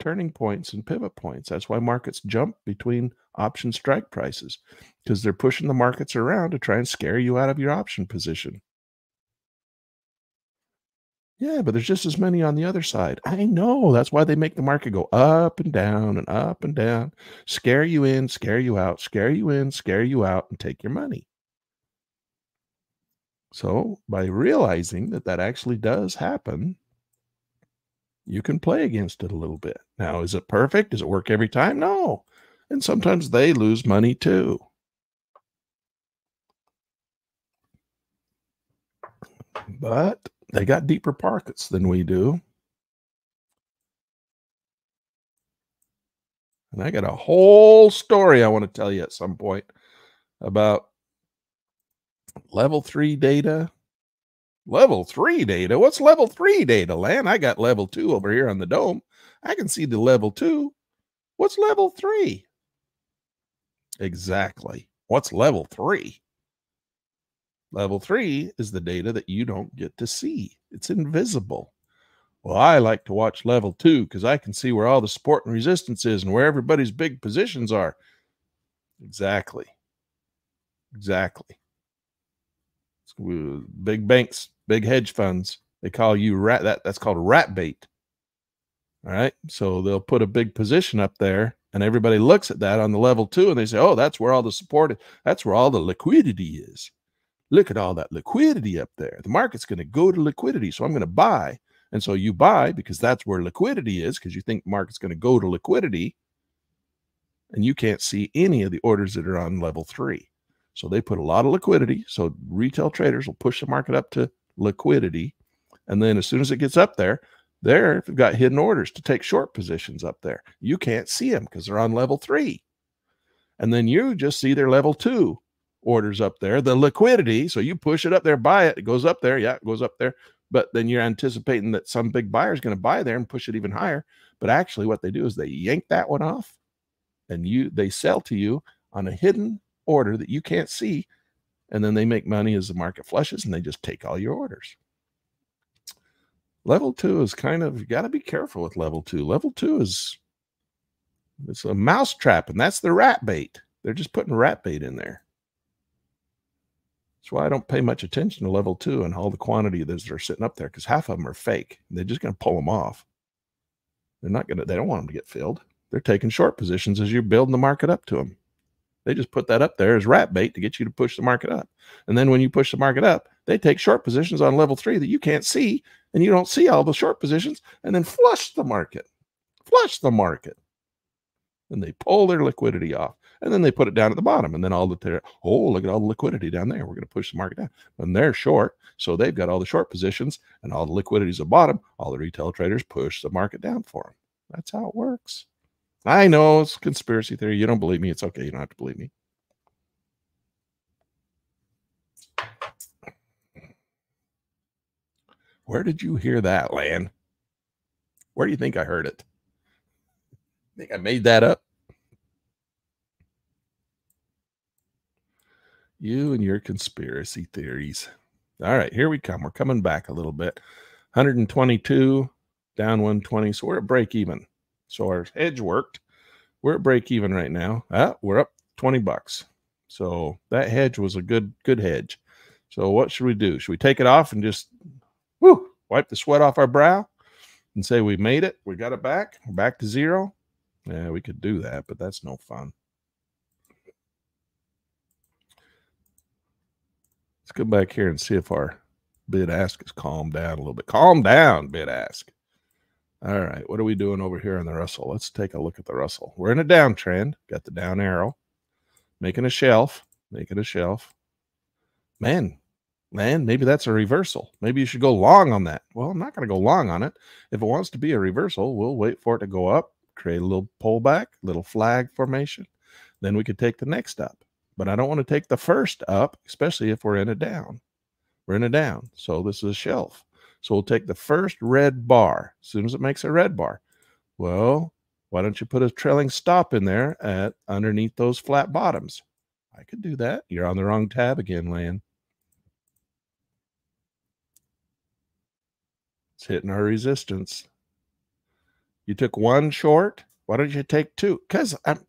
turning points and pivot points. That's why markets jump between option strike prices, because they're pushing the markets around to try and scare you out of your option position. Yeah, but there's just as many on the other side. I know. That's why they make the market go up and down and up and down, scare you in, scare you out, scare you in, scare you out, and take your money. So by realizing that that actually does happen, you can play against it a little bit. Now, is it perfect? Does it work every time? No. And sometimes they lose money too. But they got deeper pockets than we do. And I got a whole story I want to tell you at some point about level 3 data. Level 3 data? What's level 3 data, Lan? I got level 2 over here on the dome. I can see the level 2. What's level 3? Exactly. What's level 3? Level 3 is the data that you don't get to see. It's invisible. Well, I like to watch level 2 because I can see where all the support and resistance is and where everybody's big positions are. Exactly. Exactly. Big banks, big hedge funds, they call you rat. That's called rat bait. All right. So they'll put a big position up there and everybody looks at that on the level 2 and they say, oh, that's where all the support is. That's where all the liquidity is. Look at all that liquidity up there. The market's going to go to liquidity. So I'm going to buy. And so you buy because that's where liquidity is, because you think the market's going to go to liquidity, and you can't see any of the orders that are on level 3. So they put a lot of liquidity. So retail traders will push the market up to liquidity. And then as soon as it gets up there, they've got hidden orders to take short positions up there. You can't see them because they're on level 3. And then you just see their level 2 orders up there, the liquidity. So you push it up there, buy it. It goes up there. Yeah, it goes up there. But then you're anticipating that some big buyer is going to buy there and push it even higher. But actually what they do is they yank that one off and they sell to you on a hidden order that you can't see, and then they make money as the market flushes, and they just take all your orders. Level 2 is kind of, you got to be careful with level 2. Level 2 is, it's a mouse trap, and that's the rat bait. They're just putting rat bait in there. That's why I don't pay much attention to level 2 and all the quantity that are sitting up there, because half of them are fake. They're just going to pull them off. They're not going to, they don't want them to get filled. They're taking short positions as you're building the market up to them. They just put that up there as rat bait to get you to push the market up. And then when you push the market up, they take short positions on level 3 that you can't see, and you don't see all the short positions, and then flush the market. Flush the market. And they pull their liquidity off, and then they put it down at the bottom, and then all the, oh, look at all the liquidity down there. We're going to push the market down. And they're short, so they've got all the short positions, and all the liquidity's at the bottom. All the retail traders push the market down for them. That's how it works. I know it's conspiracy theory. You don't believe me. It's okay. You don't have to believe me. Where did you hear that, Lan? Where do you think I heard it? I think I made that up. You and your conspiracy theories. All right, here we come. We're coming back a little bit. 122, down 120. So we're at break even. So our hedge worked. We're at break even right now. We're up 20 bucks. So that hedge was a good hedge. So what should we do? Should we take it off and just wipe the sweat off our brow and say we made it? We got it back. We're back to zero. Yeah, we could do that, but that's no fun. Let's go back here and see if our bid ask is calmed down a little bit. Calm down, bid ask. All right, what are we doing over here on the Russell? Let's take a look at the Russell. We're in a downtrend. Got the down arrow. Making a shelf. Making a shelf. Man, maybe that's a reversal. Maybe you should go long on that. Well, I'm not going to go long on it. If it wants to be a reversal, we'll wait for it to go up, create a little pullback, little flag formation. Then we could take the next up. But I don't want to take the first up, especially if we're in a down. We're in a down, so this is a shelf. So we'll take the first red bar as soon as it makes a red bar. Well, why don't you put a trailing stop in there at underneath those flat bottoms? I could do that. You're on the wrong tab again, Lan. It's hitting our resistance. You took one short. Why don't you take two? Because I'm...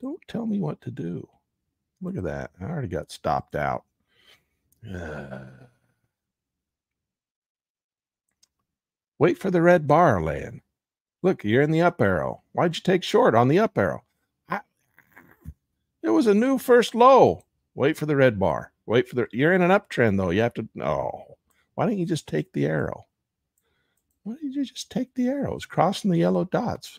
Don't tell me what to do. Look at that. I already got stopped out. Wait for the red bar, Lan. Look, you're in the up arrow. Why'd you take short on the up arrow? It was a new first low. Wait for the red bar. Wait for the, you're in an uptrend though. You have to, no. Why don't you just take the arrow? Why don't you just take the arrows, crossing the yellow dots?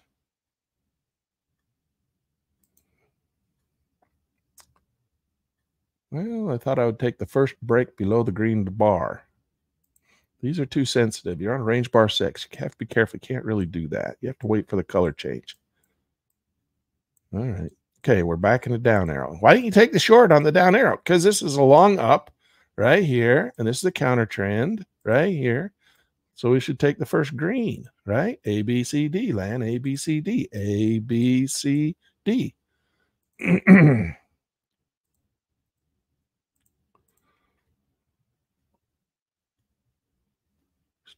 Well, I thought I would take the first break below the green bar. These are too sensitive. You're on range bar 6. You have to be careful. You can't really do that. You have to wait for the color change. All right. Okay, we're back in the down arrow. Why didn't you take the short on the down arrow? Because this is a long up right here, and this is a counter trend right here. So we should take the first green, right? A, B, C, D, land, A, B, C, D, A, B, C, D.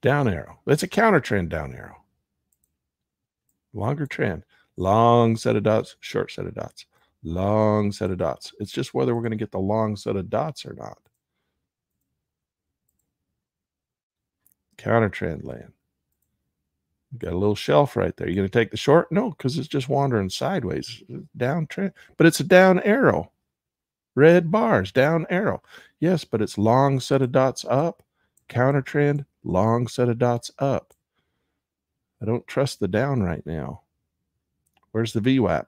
Down arrow. That's a counter trend down arrow. Longer trend. Long set of dots, short set of dots. Long set of dots. It's just whether we're going to get the long set of dots or not. Counter trend land. You got a little shelf right there. You're going to take the short? No, because it's just wandering sideways. Down trend. But it's a down arrow. Red bars, down arrow. Yes, but it's long set of dots up. Counter trend. Long set of dots up. I don't trust the down right now. Where's the VWAP?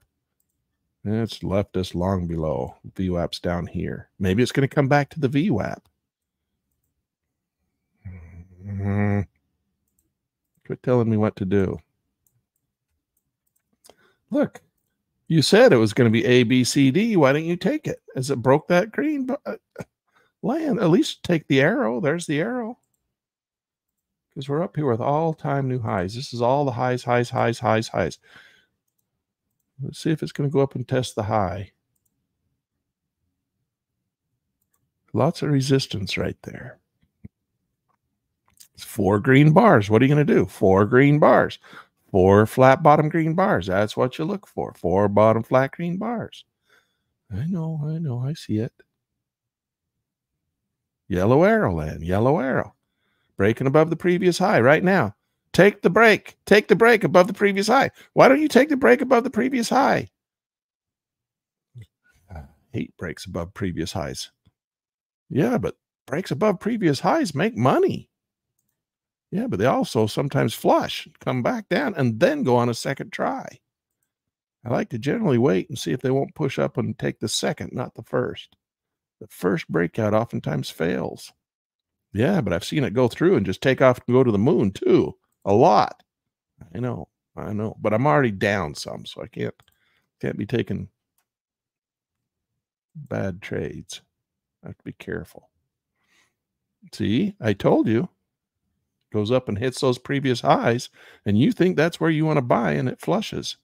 It's left us long below. VWAP's down here. Maybe it's going to come back to the VWAP. Quit telling me what to do. Look, you said it was going to be A, B, C, D. Why didn't you take it? As it broke that green land, at least take the arrow. There's the arrow. Because we're up here with all-time new highs. This is all the highs, highs, highs, highs, highs. Let's see if it's going to go up and test the high. Lots of resistance right there. It's 4 green bars. What are you going to do? 4 green bars. 4 flat bottom green bars. That's what you look for. 4 bottom flat green bars. I know, I see it. Yellow arrow land, yellow arrow. Breaking above the previous high right now. Take the break. Take the break above the previous high. Why don't you take the break above the previous high? I hate breaks above previous highs. Yeah, but breaks above previous highs make money. Yeah, but they also sometimes flush, come back down, and then go on a second try. I like to generally wait and see if they won't push up and take the second, not the first. The first breakout oftentimes fails. Yeah, but I've seen it go through and just take off and go to the moon, too. A lot. I know. But I'm already down some, so I can't be taking bad trades. I have to be careful. See, I told you. Goes up and hits those previous highs, and you think that's where you want to buy, and it flushes.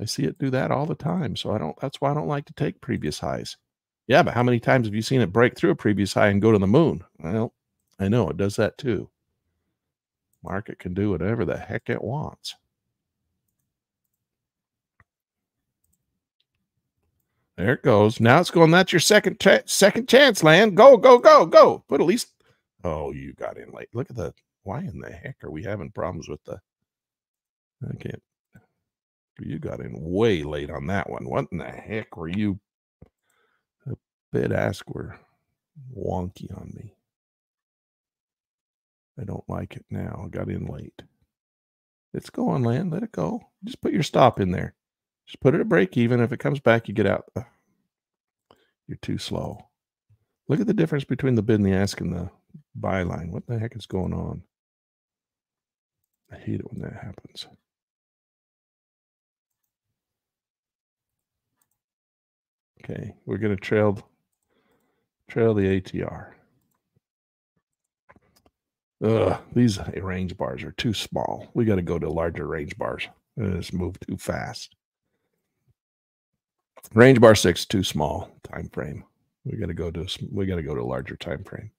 I see it do that all the time, so that's why I don't like to take previous highs. Yeah, but how many times have you seen it break through a previous high and go to the moon? Well, I know it does that too. Market can do whatever the heck it wants. There it goes. Now it's going, that's your second chance land. Go, go, go, go. Put at least, oh, you got in late. Look at the, why in the heck are we having problems with the, I can't, you got in way late on that one. What in the heck were you? Bid ask were wonky on me. I don't like it now. I got in late. It's going land. Let it go. Just put your stop in there. Just put it at break even. If it comes back, you get out. Ugh. You're too slow. Look at the difference between the bid and the ask and the buy line. What the heck is going on? I hate it when that happens. Okay, we're going to trail the ATR. Ugh, these range bars are too small. We got to go to larger range bars. It's moved too fast. Range bar 6 too small time frame. We got to go to a larger time frame.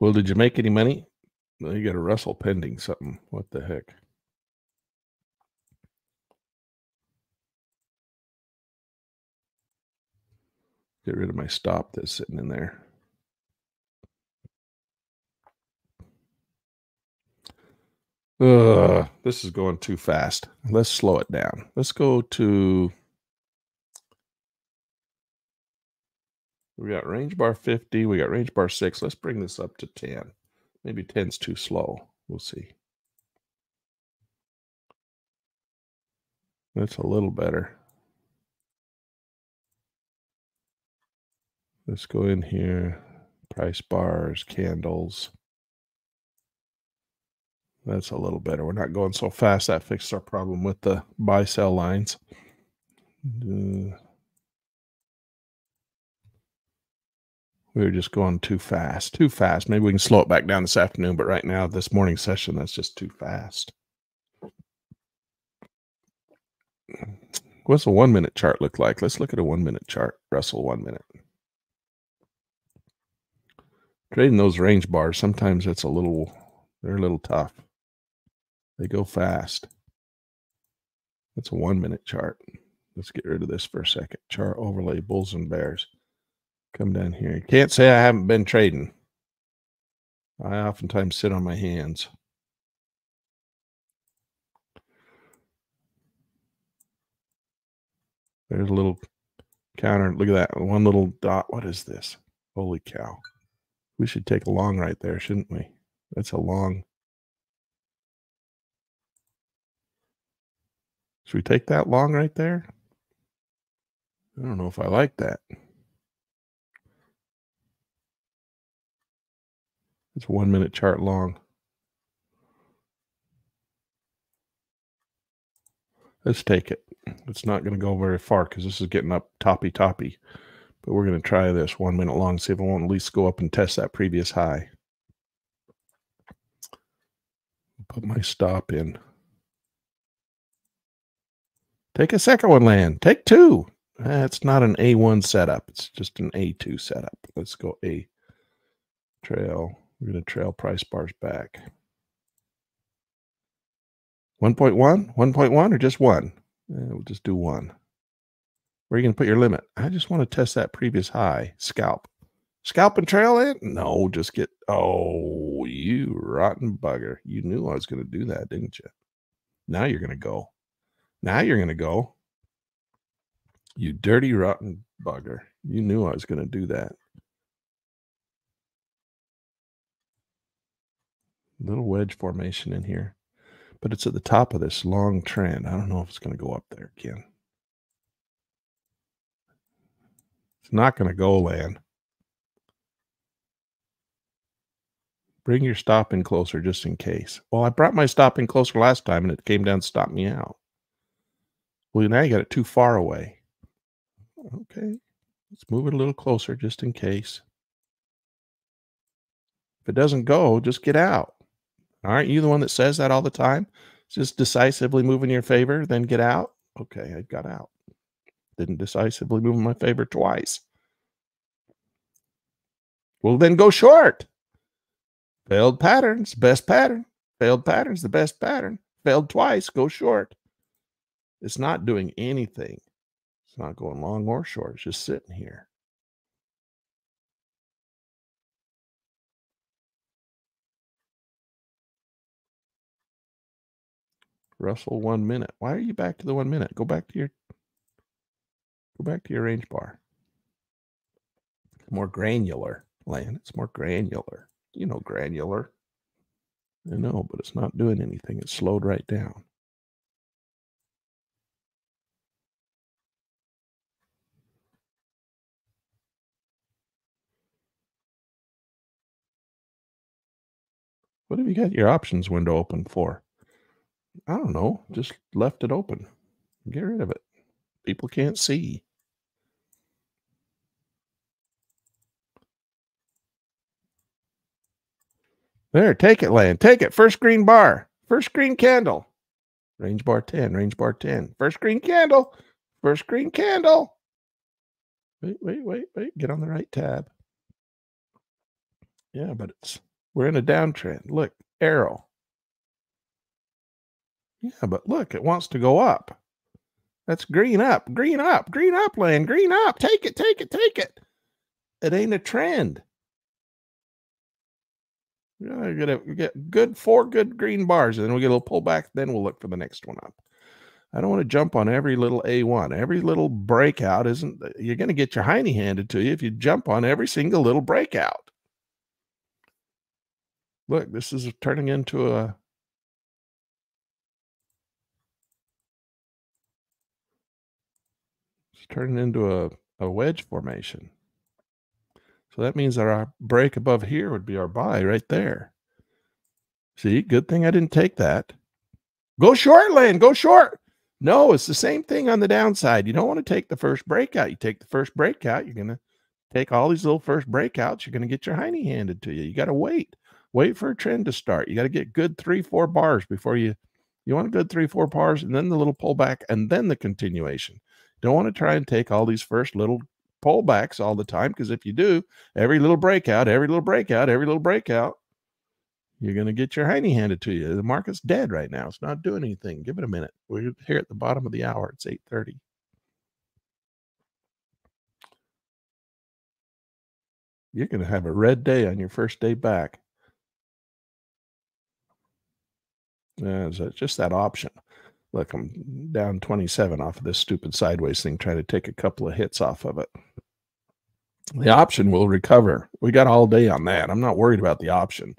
Well, did you make any money? No, you got a Russell pending something. What the heck? Get rid of my stop that's sitting in there. This is going too fast. Let's slow it down. Let's go to, we got range bar 50. We got range bar 6. Let's bring this up to 10. Maybe 10's too slow. We'll see. That's a little better. Let's go in here. Price bars, candles. That's a little better. We're not going so fast. That fixed our problem with the buy-sell lines. We were just going too fast. Too fast. Maybe we can slow it back down this afternoon, but right now, this morning session, that's just too fast. What's a one-minute chart look like? Let's look at a one-minute chart. Russell, 1 minute. Trading those range bars, sometimes it's a little, they're a little tough. They go fast. That's a one-minute chart. Let's get rid of this for a second. Chart overlay, bulls and bears. Come down here. You can't say I haven't been trading. I oftentimes sit on my hands. There's a little counter. Look at that. One little dot. What is this? Holy cow. We should take a long right there, shouldn't we? That's a long. Should we take that long right there? I don't know if I like that. It's a 1 minute chart long. Let's take it. It's not going to go very far because this is getting up toppy. But we're going to try this 1 minute long, see if I won't at least go up and test that previous high. Put my stop in. Take a second one, land. Take two. That's not an A1 setup. It's just an A2 setup. Let's go A. Trail. We're going to trail price bars back. 1.1? 1.1 or just one? Yeah, we'll just do one. Where are you going to put your limit? I just want to test that previous high. Scalp. Scalp and trail in? No, just get... Oh, you rotten bugger. You knew I was going to do that, didn't you? Now you're going to go. Now you're going to go. You dirty, rotten bugger. You knew I was going to do that. Little wedge formation in here. But it's at the top of this long trend. I don't know if it's going to go up there again. It's not going to go, land. Bring your stop in closer just in case. Well, I brought my stop in closer last time and it came down and stopped me out. Well, now you got it too far away. Okay. Let's move it a little closer just in case. If it doesn't go, just get out. Aren't you the one that says that all the time? Just decisively move in your favor, then get out. Okay, I got out. Didn't decisively move in my favor twice. Well, then go short. Failed patterns, best pattern. Failed patterns, the best pattern. Failed twice, go short. It's not doing anything. It's not going long or short. It's just sitting here. Russell, 1 minute. Why are you back to the 1 minute? Go back to your range bar. More granular, land. It's more granular. You know, granular. I know, but it's not doing anything. It's slowed right down. What have you got your options window open for? I don't know. Just left it open. Get rid of it. People can't see. There, take it, land. Take it. First green bar. First green candle. Range bar 10. Range bar 10. First green candle. First green candle. Wait. Get on the right tab. Yeah, but we're in a downtrend. Look, arrow. Yeah, but look, it wants to go up. That's green up. Green up. Green up, land. Green up. Take it, take it, take it. It ain't a trend. We're gonna get good four green bars, and then we get a little pullback. Then we'll look for the next one up. I don't want to jump on every little A1. Every little breakout isn't. You're going to get your hiney handed to you if you jump on every single little breakout. Look, this is turning into a. It's turning into a wedge formation. So that means that our break above here would be our buy right there. See, good thing I didn't take that. Go short, Lane. Go short. No, it's the same thing on the downside. You don't want to take the first breakout. You take the first breakout, you're going to take all these little first breakouts. You're going to get your hiney handed to you. You got to wait. Wait for a trend to start. You got to get good 3-4 bars before you want a good 3-4 bars, and then the little pullback, and then the continuation. Don't want to try and take all these first little pullbacks all the time, because if you do, every little breakout, every little breakout, every little breakout, you're going to get your hiney handed to you. The market's dead right now. It's not doing anything. Give it a minute. We're here at the bottom of the hour. It's 8:30. You're going to have a red day on your first day back. Just that option. Look, I'm down 27 off of this stupid sideways thing, trying to take a couple of hits off of it. The option will recover. We got all day on that. I'm not worried about the option.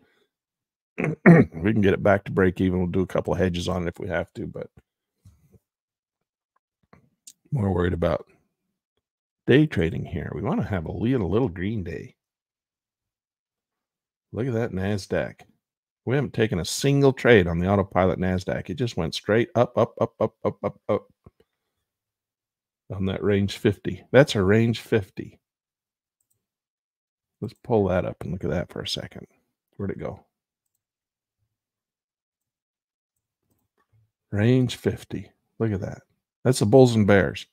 We can get it back to break even. We'll do a couple of hedges on it if we have to, but more worried about day trading here. We want to have a little green day. Look at that NASDAQ. We haven't taken a single trade on the autopilot NASDAQ. It just went straight up, up, up, up, up, up, up on that range 50. That's a range 50. Let's pull that up and look at that for a second. Where'd it go? Range 50. Look at that. That's the bulls and bears.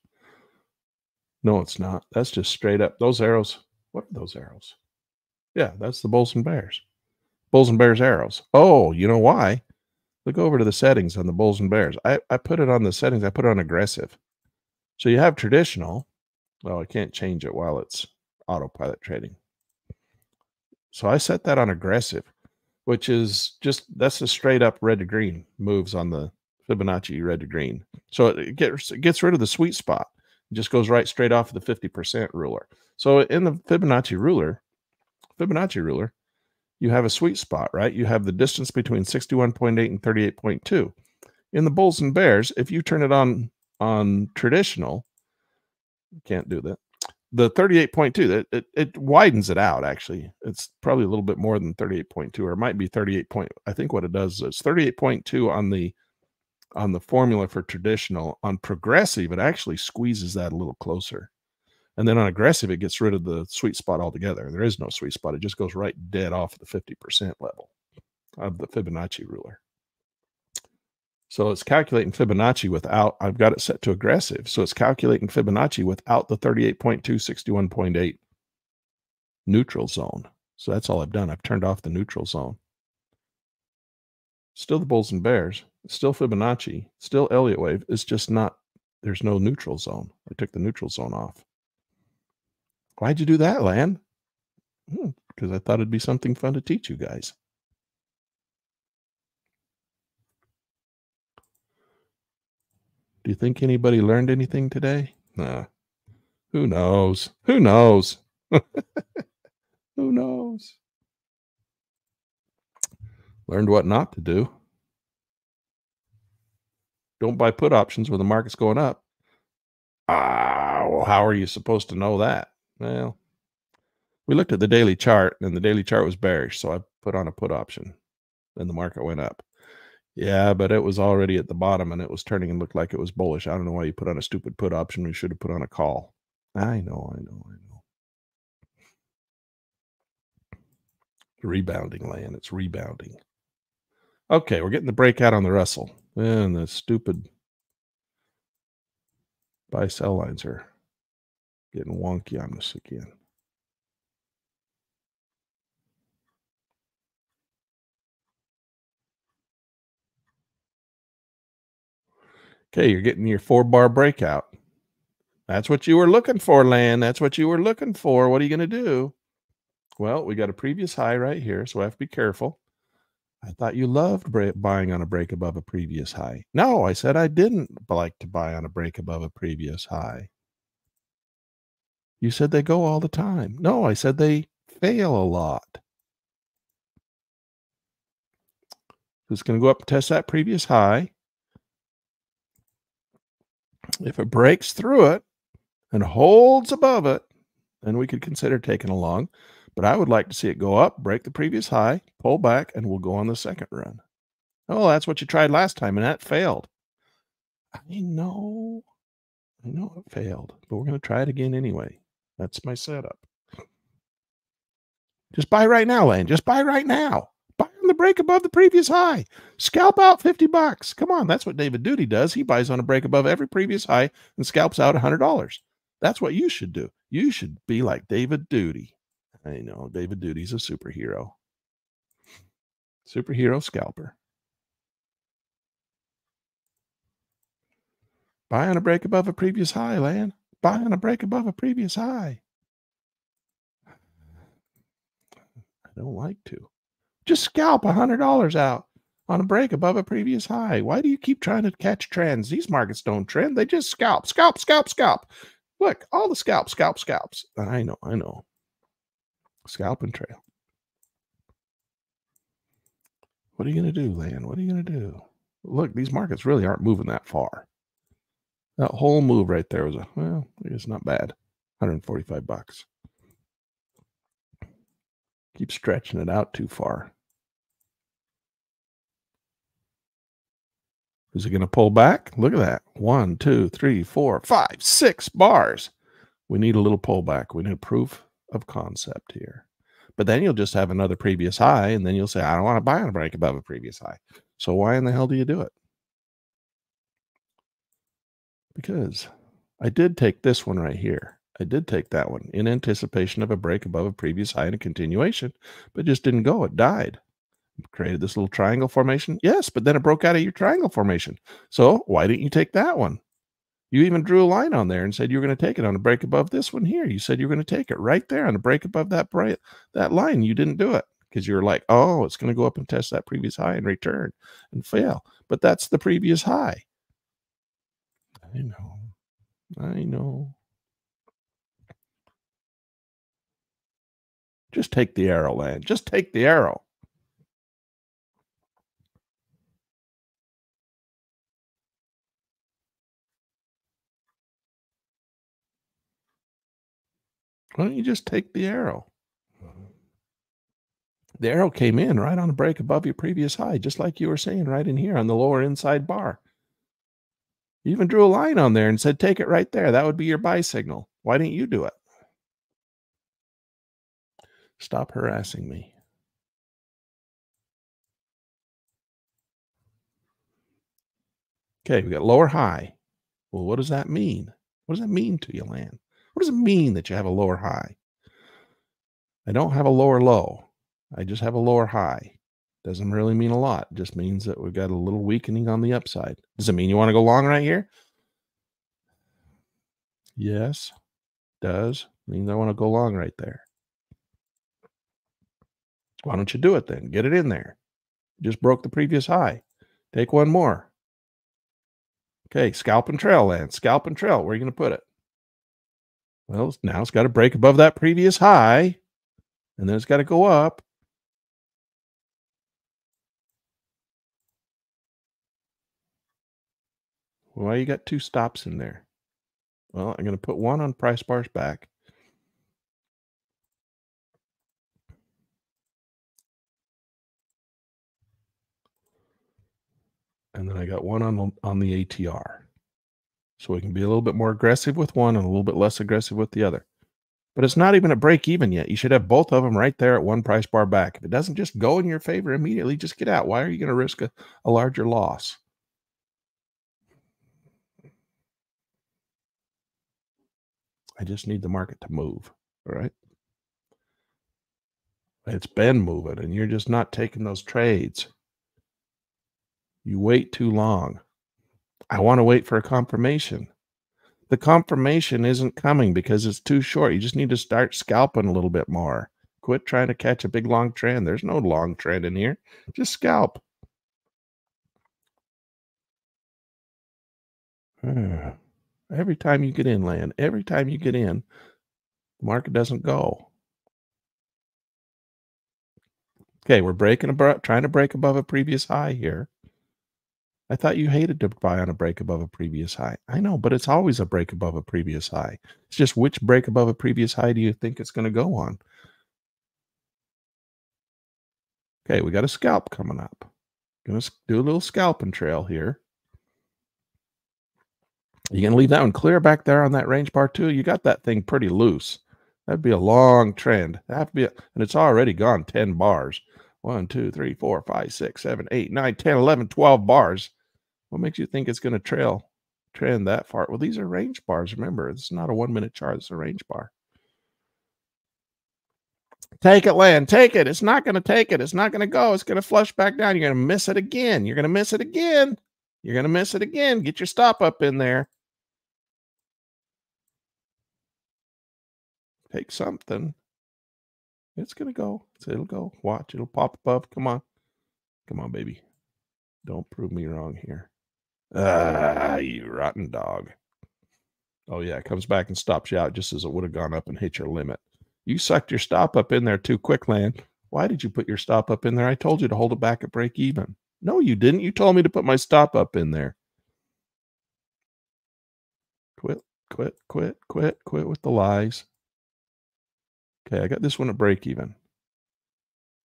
No, it's not. That's just straight up. Those arrows. What are those arrows? Yeah, that's the bulls and bears. Bulls and bears arrows. Oh, you know why? Look over to the settings on the bulls and bears. I put it on the settings. I put it on aggressive. So you have traditional. Well, I can't change it while it's autopilot trading. So I set that on aggressive, which is just, that's a straight up red to green moves on the Fibonacci red to green. So it gets rid of the sweet spot. It just goes right straight off the 50% ruler. So in the Fibonacci ruler, you have a sweet spot, right? You have the distance between 61.8 and 38.2. In the bulls and bears, if you turn it on traditional, you can't do that. The 38.2, it widens it out, actually. It's probably a little bit more than 38.2, or it might be 38. I think what it does is 38.2 on the formula for traditional. On progressive, it actually squeezes that a little closer. And then on aggressive, it gets rid of the sweet spot altogether. There is no sweet spot. It just goes right dead off the 50% level of the Fibonacci ruler. So it's calculating Fibonacci without, I've got it set to aggressive. So it's calculating Fibonacci without the 38.2, 61.8 neutral zone. So that's all I've done. I've turned off the neutral zone. Still the bulls and bears, still Fibonacci, still Elliott wave. It's just not, there's no neutral zone. I took the neutral zone off. Why'd you do that, Lan? Because I thought it'd be something fun to teach you guys. Do you think anybody learned anything today? Nah. Who knows? Who knows? Who knows? Learned what not to do. Don't buy put options when the market's going up. Ah, well, how are you supposed to know that? Well, we looked at the daily chart, and the daily chart was bearish, so I put on a put option, and the market went up. Yeah, but it was already at the bottom, and it was turning and looked like it was bullish. I don't know why you put on a stupid put option. We should have put on a call. I know. Rebounding, Land. It's rebounding. Okay, we're getting the breakout on the Russell. And the stupid buy-sell lines are getting wonky on this again. Okay, you're getting your 4-bar breakout. That's what you were looking for, Lan. That's what you were looking for. What are you going to do? Well, we got a previous high right here, so I have to be careful. I thought you loved buying on a break above a previous high. No, I said I didn't like to buy on a break above a previous high. You said they go all the time. No, I said they fail a lot. It's going to go up and test that previous high. If it breaks through it and holds above it, then we could consider taking a long. But I would like to see it go up, break the previous high, pull back, and we'll go on the second run. Oh, that's what you tried last time, and that failed. I know it failed, but we're going to try it again anyway. That's my setup. Just buy right now, Lane. Just buy right now. Buy on the break above the previous high. Scalp out $50. Come on, that's what David Duty does. He buys on a break above every previous high and scalps out $100. That's what you should do. You should be like David Duty. I know, David Duty's a superhero. Superhero scalper. Buy on a break above a previous high, Lan. Buy on a break above a previous high. I don't like to. Just scalp $100 out on a break above a previous high. Why do you keep trying to catch trends? These markets don't trend. They just scalp, scalp, scalp, scalp. Look, all the scalps. I know. Scalp and trail. What are you going to do, Lan? What are you going to do? Look, these markets really aren't moving that far. That whole move right there was a, well, it's not bad. $145. Keep stretching it out too far. Is it going to pull back? Look at that. 1, 2, 3, 4, 5, 6 bars. We need a little pullback. We need proof of concept here. But then you'll just have another previous high, and then you'll say, I don't want to buy on a break above a previous high. So why in the hell do you do it? Because I did take this one right here. I did take that one in anticipation of a break above a previous high and a continuation, but just didn't go. It died. Created this little triangle formation. Yes, but then it broke out of your triangle formation. So why didn't you take that one? You even drew a line on there and said you were going to take it on a break above this one here. You said you were going to take it right there on a break above that line. You didn't do it because you were like, oh, it's going to go up and test that previous high and return and fail. But that's the previous high. I know. Just take the arrow, Lan. Just take the arrow. Why don't you just take the arrow? The arrow came in right on a break above your previous high, just like you were saying right in here on the lower inside bar. You even drew a line on there and said, take it right there. That would be your buy signal. Why didn't you do it? Stop harassing me. Okay, we got lower high. Well, what does that mean? What does that mean to you, Lan? What does it mean that you have a lower high? I don't have a lower low. I just have a lower high. Doesn't really mean a lot. It just means that we've got a little weakening on the upside. Does it mean you want to go long right here? Yes. Does mean I want to go long right there. Why don't you do it then? Get it in there. Just broke the previous high. Take one more. Okay, scalp and trail, Lan. Scalp and trail. Where are you going to put it? Well, now it's got to break above that previous high, and then it's got to go up. Why you got two stops in there? Well, I'm going to put one on price bars back. And then I got one on the ATR. So we can be a little bit more aggressive with one and a little bit less aggressive with the other. But it's not even a break even yet. You should have both of them right there at one price bar back. If it doesn't just go in your favor immediately, just get out. Why are you going to risk a larger loss? I just need the market to move, all right? It's been moving, and you're just not taking those trades. You wait too long. I want to wait for a confirmation. The confirmation isn't coming because it's too short. You just need to start scalping a little bit more. Quit trying to catch a big long trend. There's no long trend in here. Just scalp. Every time you get in, land, every time you get in, the market doesn't go. Okay, we're breaking above, trying to break above a previous high here. I thought you hated to buy on a break above a previous high. I know, but it's always a break above a previous high. It's just which break above a previous high do you think it's going to go on? Okay, we got a scalp coming up. Going to do a little scalping trail here. You're going to leave that one clear back there on that range bar too? You got that thing pretty loose. That'd be a long trend. That'd be a, and it's already gone 10 bars. 1, 2, 3, 4, 5, 6, 7, 8, 9, 10, 11, 12 bars. What makes you think it's going to trend that far? Well, these are range bars. Remember, it's not a one-minute chart. It's a range bar. Take it, land. Take it. It's not going to take it. It's not going to go. It's going to flush back down. You're going to miss it again. You're going to miss it again. You're going to miss it again. Get your stop up in there. Take something. It's going to go. It'll go. Watch. It'll pop above. Come on. Come on, baby. Don't prove me wrong here. Ah, you rotten dog. Oh, yeah. It comes back and stops you out just as it would have gone up and hit your limit. You sucked your stop up in there too quick, land. Why did you put your stop up in there? I told you to hold it back at break even. No, you didn't. You told me to put my stop up in there. Quit, quit, quit, quit, quit with the lies. Okay, I got this one at break even.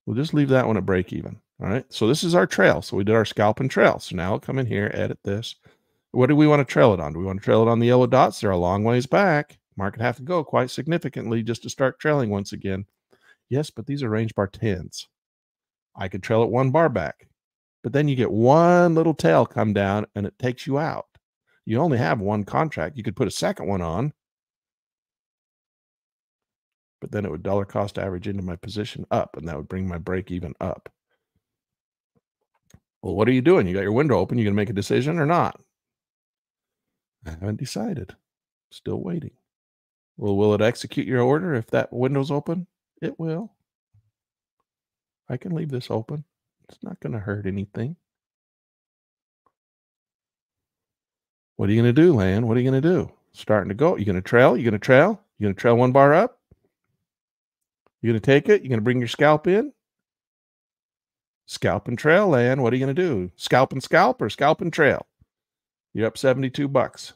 We'll just leave that one at break even. All right, so this is our trail. So we did our scalp and trail. So now I'll come in here, edit this. What do we want to trail it on? Do we want to trail it on the yellow dots? They're a long ways back. Market have to go quite significantly just to start trailing once again. Yes, but these are range bar 10s. I could trail it one bar back, but then you get one little tail come down and it takes you out. You only have one contract. You could put a second one on, but then it would dollar cost average into my position up, and that would bring my break even up. Well, what are you doing? You got your window open. You going to make a decision or not? I haven't decided. Still waiting. Well, will it execute your order if that window's open? It will. I can leave this open. It's not going to hurt anything. What are you going to do, land? What are you going to do? Starting to go. You going to trail? You going to trail? You going to trail one bar up? You're going to take it? You're going to bring your scalp in? Scalp and trail, land. What are you going to do? Scalp and scalp or scalp and trail? You're up 72 bucks.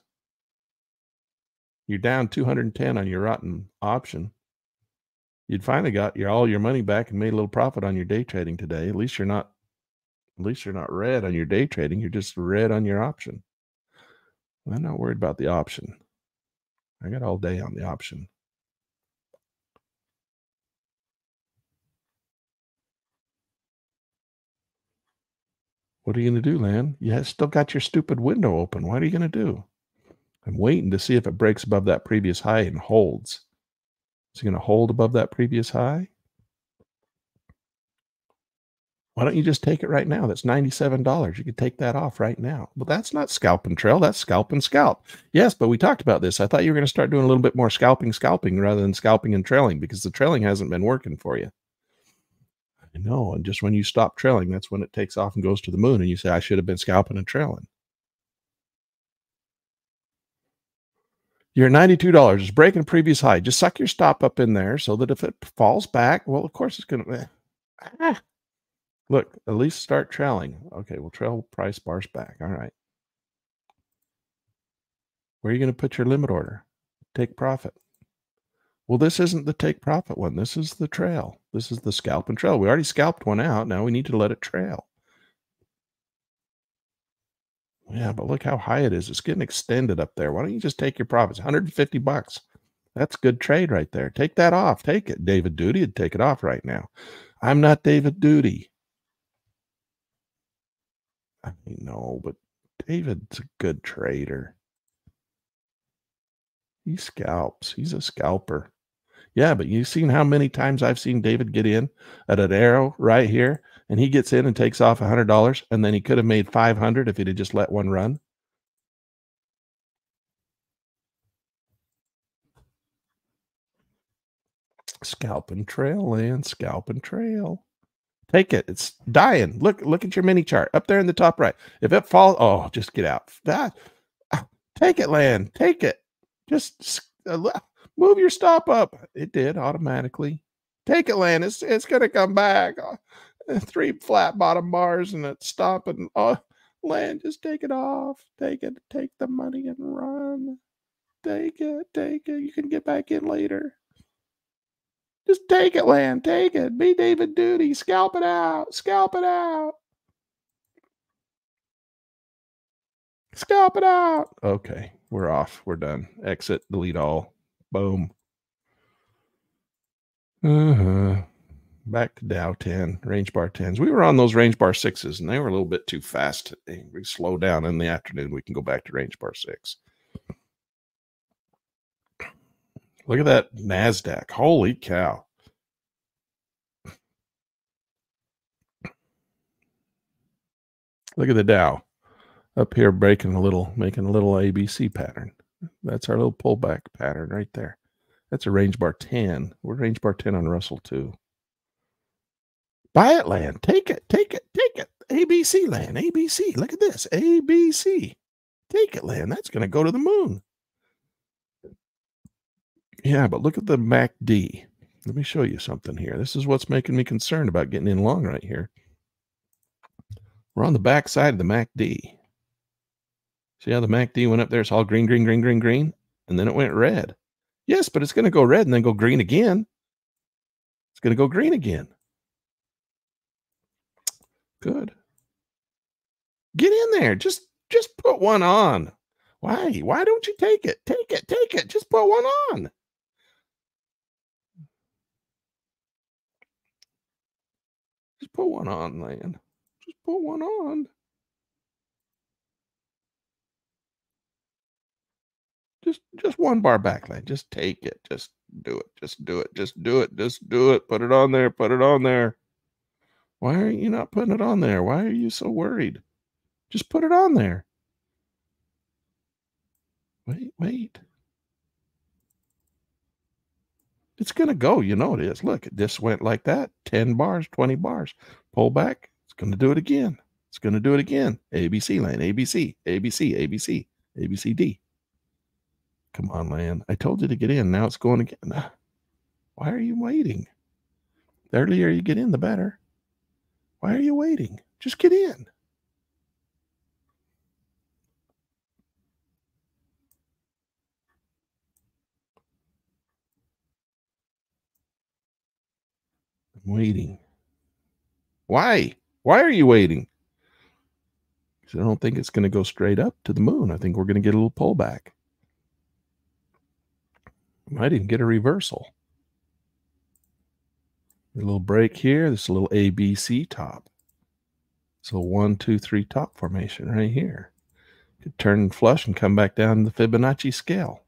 You're down 210 on your rotten option. You'd finally got your all your money back and made a little profit on your day trading today. At least you're not red on your day trading. You're just red on your option. Well, I'm not worried about the option. I got all day on the option. What are you going to do, land? You still got your stupid window open. What are you going to do? I'm waiting to see if it breaks above that previous high and holds. Is it going to hold above that previous high? Why don't you just take it right now? That's $97. You could take that off right now. Well, that's not scalp and trail. That's scalp and scalp. Yes, but we talked about this. I thought you were going to start doing a little bit more scalping rather than scalping and trailing because the trailing hasn't been working for you. I know, and just when you stop trailing, that's when it takes off and goes to the moon, and you say, I should have been scalping and trailing. You're at $92. It's breaking a previous high. Just suck your stop up in there so that if it falls back, well, of course it's going to... Look, at least start trailing. Okay, we'll trail price bars back. All right. Where are you going to put your limit order? Take profit. Well, this isn't the take profit one. This is the trail. This is the scalp and trail. We already scalped one out. Now we need to let it trail. Yeah, but look how high it is. It's getting extended up there. Why don't you just take your profits? 150 bucks. That's good trade right there. Take that off. Take it. David Duty would take it off right now. I'm not David Duty. I know, but David's a good trader. He scalps. He's a scalper. Yeah, but you've seen how many times I've seen David get in at an arrow right here, and he gets in and takes off $100, and then he could have made $500 if he'd have just let one run. Scalp and trail, and scalp and trail. Take it. It's dying. Look at your mini chart up there in the top right. If it falls, oh, just get out. That, take it, land. Take it. Just move your stop up. It did automatically. Take it, land. It's going to come back. 3 flat bottom bars and it's stopping. Oh, land, just take it off. Take it. Take the money and run. Take it. Take it. You can get back in later. Just take it, land. Take it. Be David Duty. Scalp it out. Scalp it out. Scalp it out. Okay. We're off. We're done. Exit. Delete all. Boom. Back to Dow 10. Range bar 10s. We were on those range bar 6s, and they were a little bit too fast today. We slow down in the afternoon. We can go back to range bar 6. Look at that NASDAQ. Holy cow. Look at the Dow up here breaking a little, making a little ABC pattern. That's our little pullback pattern right there. That's a range bar 10. We're range bar 10 on Russell too. Buy it, land. Take it, take it, take it. ABC, land. ABC. Look at this. ABC. Take it, land. That's going to go to the moon. Yeah, but look at the MACD. Let me show you something here. This is what's making me concerned about getting in long right here. We're on the back side of the MACD. See how the MACD went up there? It's all green, green, green, green, green. And then it went red. Yes, but it's going to go red and then go green again. It's going to go green again. Good. Get in there. Just put one on. Why? Why don't you take it? Take it. Take it. Just put one on. Just put one on, land. Just put one on. Just one bar back, land. Just take it. Just do it. Just do it. Just do it. Just do it. Put it on there. Put it on there. Why are you not putting it on there? Why are you so worried? Just put it on there. Wait, wait. It's going to go. You know it is. Look, this went like that. 10 bars, 20 bars. Pull back. It's going to do it again. It's going to do it again. ABC, land. ABC, ABC, ABC, ABCD. Come on, land. I told you to get in. Now it's going again. Why are you waiting? The earlier you get in, the better. Why are you waiting? Just get in. Waiting. Why? Why are you waiting? Because I don't think it's going to go straight up to the moon. I think we're going to get a little pullback. Might even get a reversal. A little break here. This little ABC top. So 1, 2, 3 top formation right here. Could turn flush and come back down the Fibonacci scale,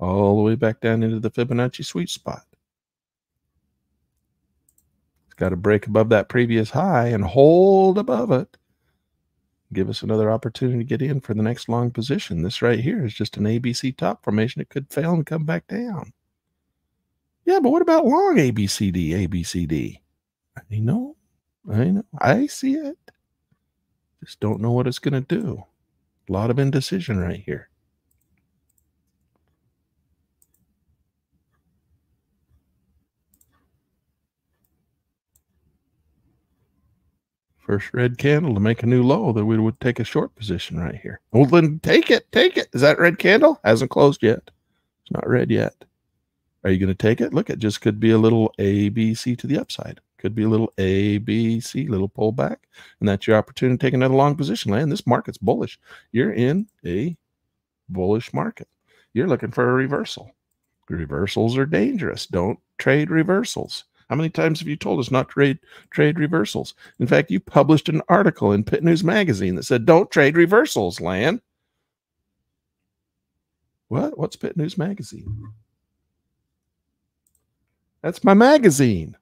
all the way back down into the Fibonacci sweet spot. Got to break above that previous high and hold above it. Give us another opportunity to get in for the next long position. This right here is just an ABC top formation. It could fail and come back down. Yeah, but what about long ABCD, ABCD? I know. I know. I see it. Just don't know what it's going to do. A lot of indecision right here. First red candle to make a new low, that we would take a short position right here. Well, then take it. Take it. Is that red candle? Hasn't closed yet. It's not red yet. Are you going to take it? Look, it just could be a little ABC to the upside. Could be a little ABC, little pullback. And that's your opportunity to take another long position. Land, this market's bullish. You're in a bullish market. You're looking for a reversal. Reversals are dangerous. Don't trade reversals. How many times have you told us not to trade reversals? In fact, you published an article in Pit News Magazine that said, don't trade reversals, land. What? What's Pit News Magazine? That's my magazine.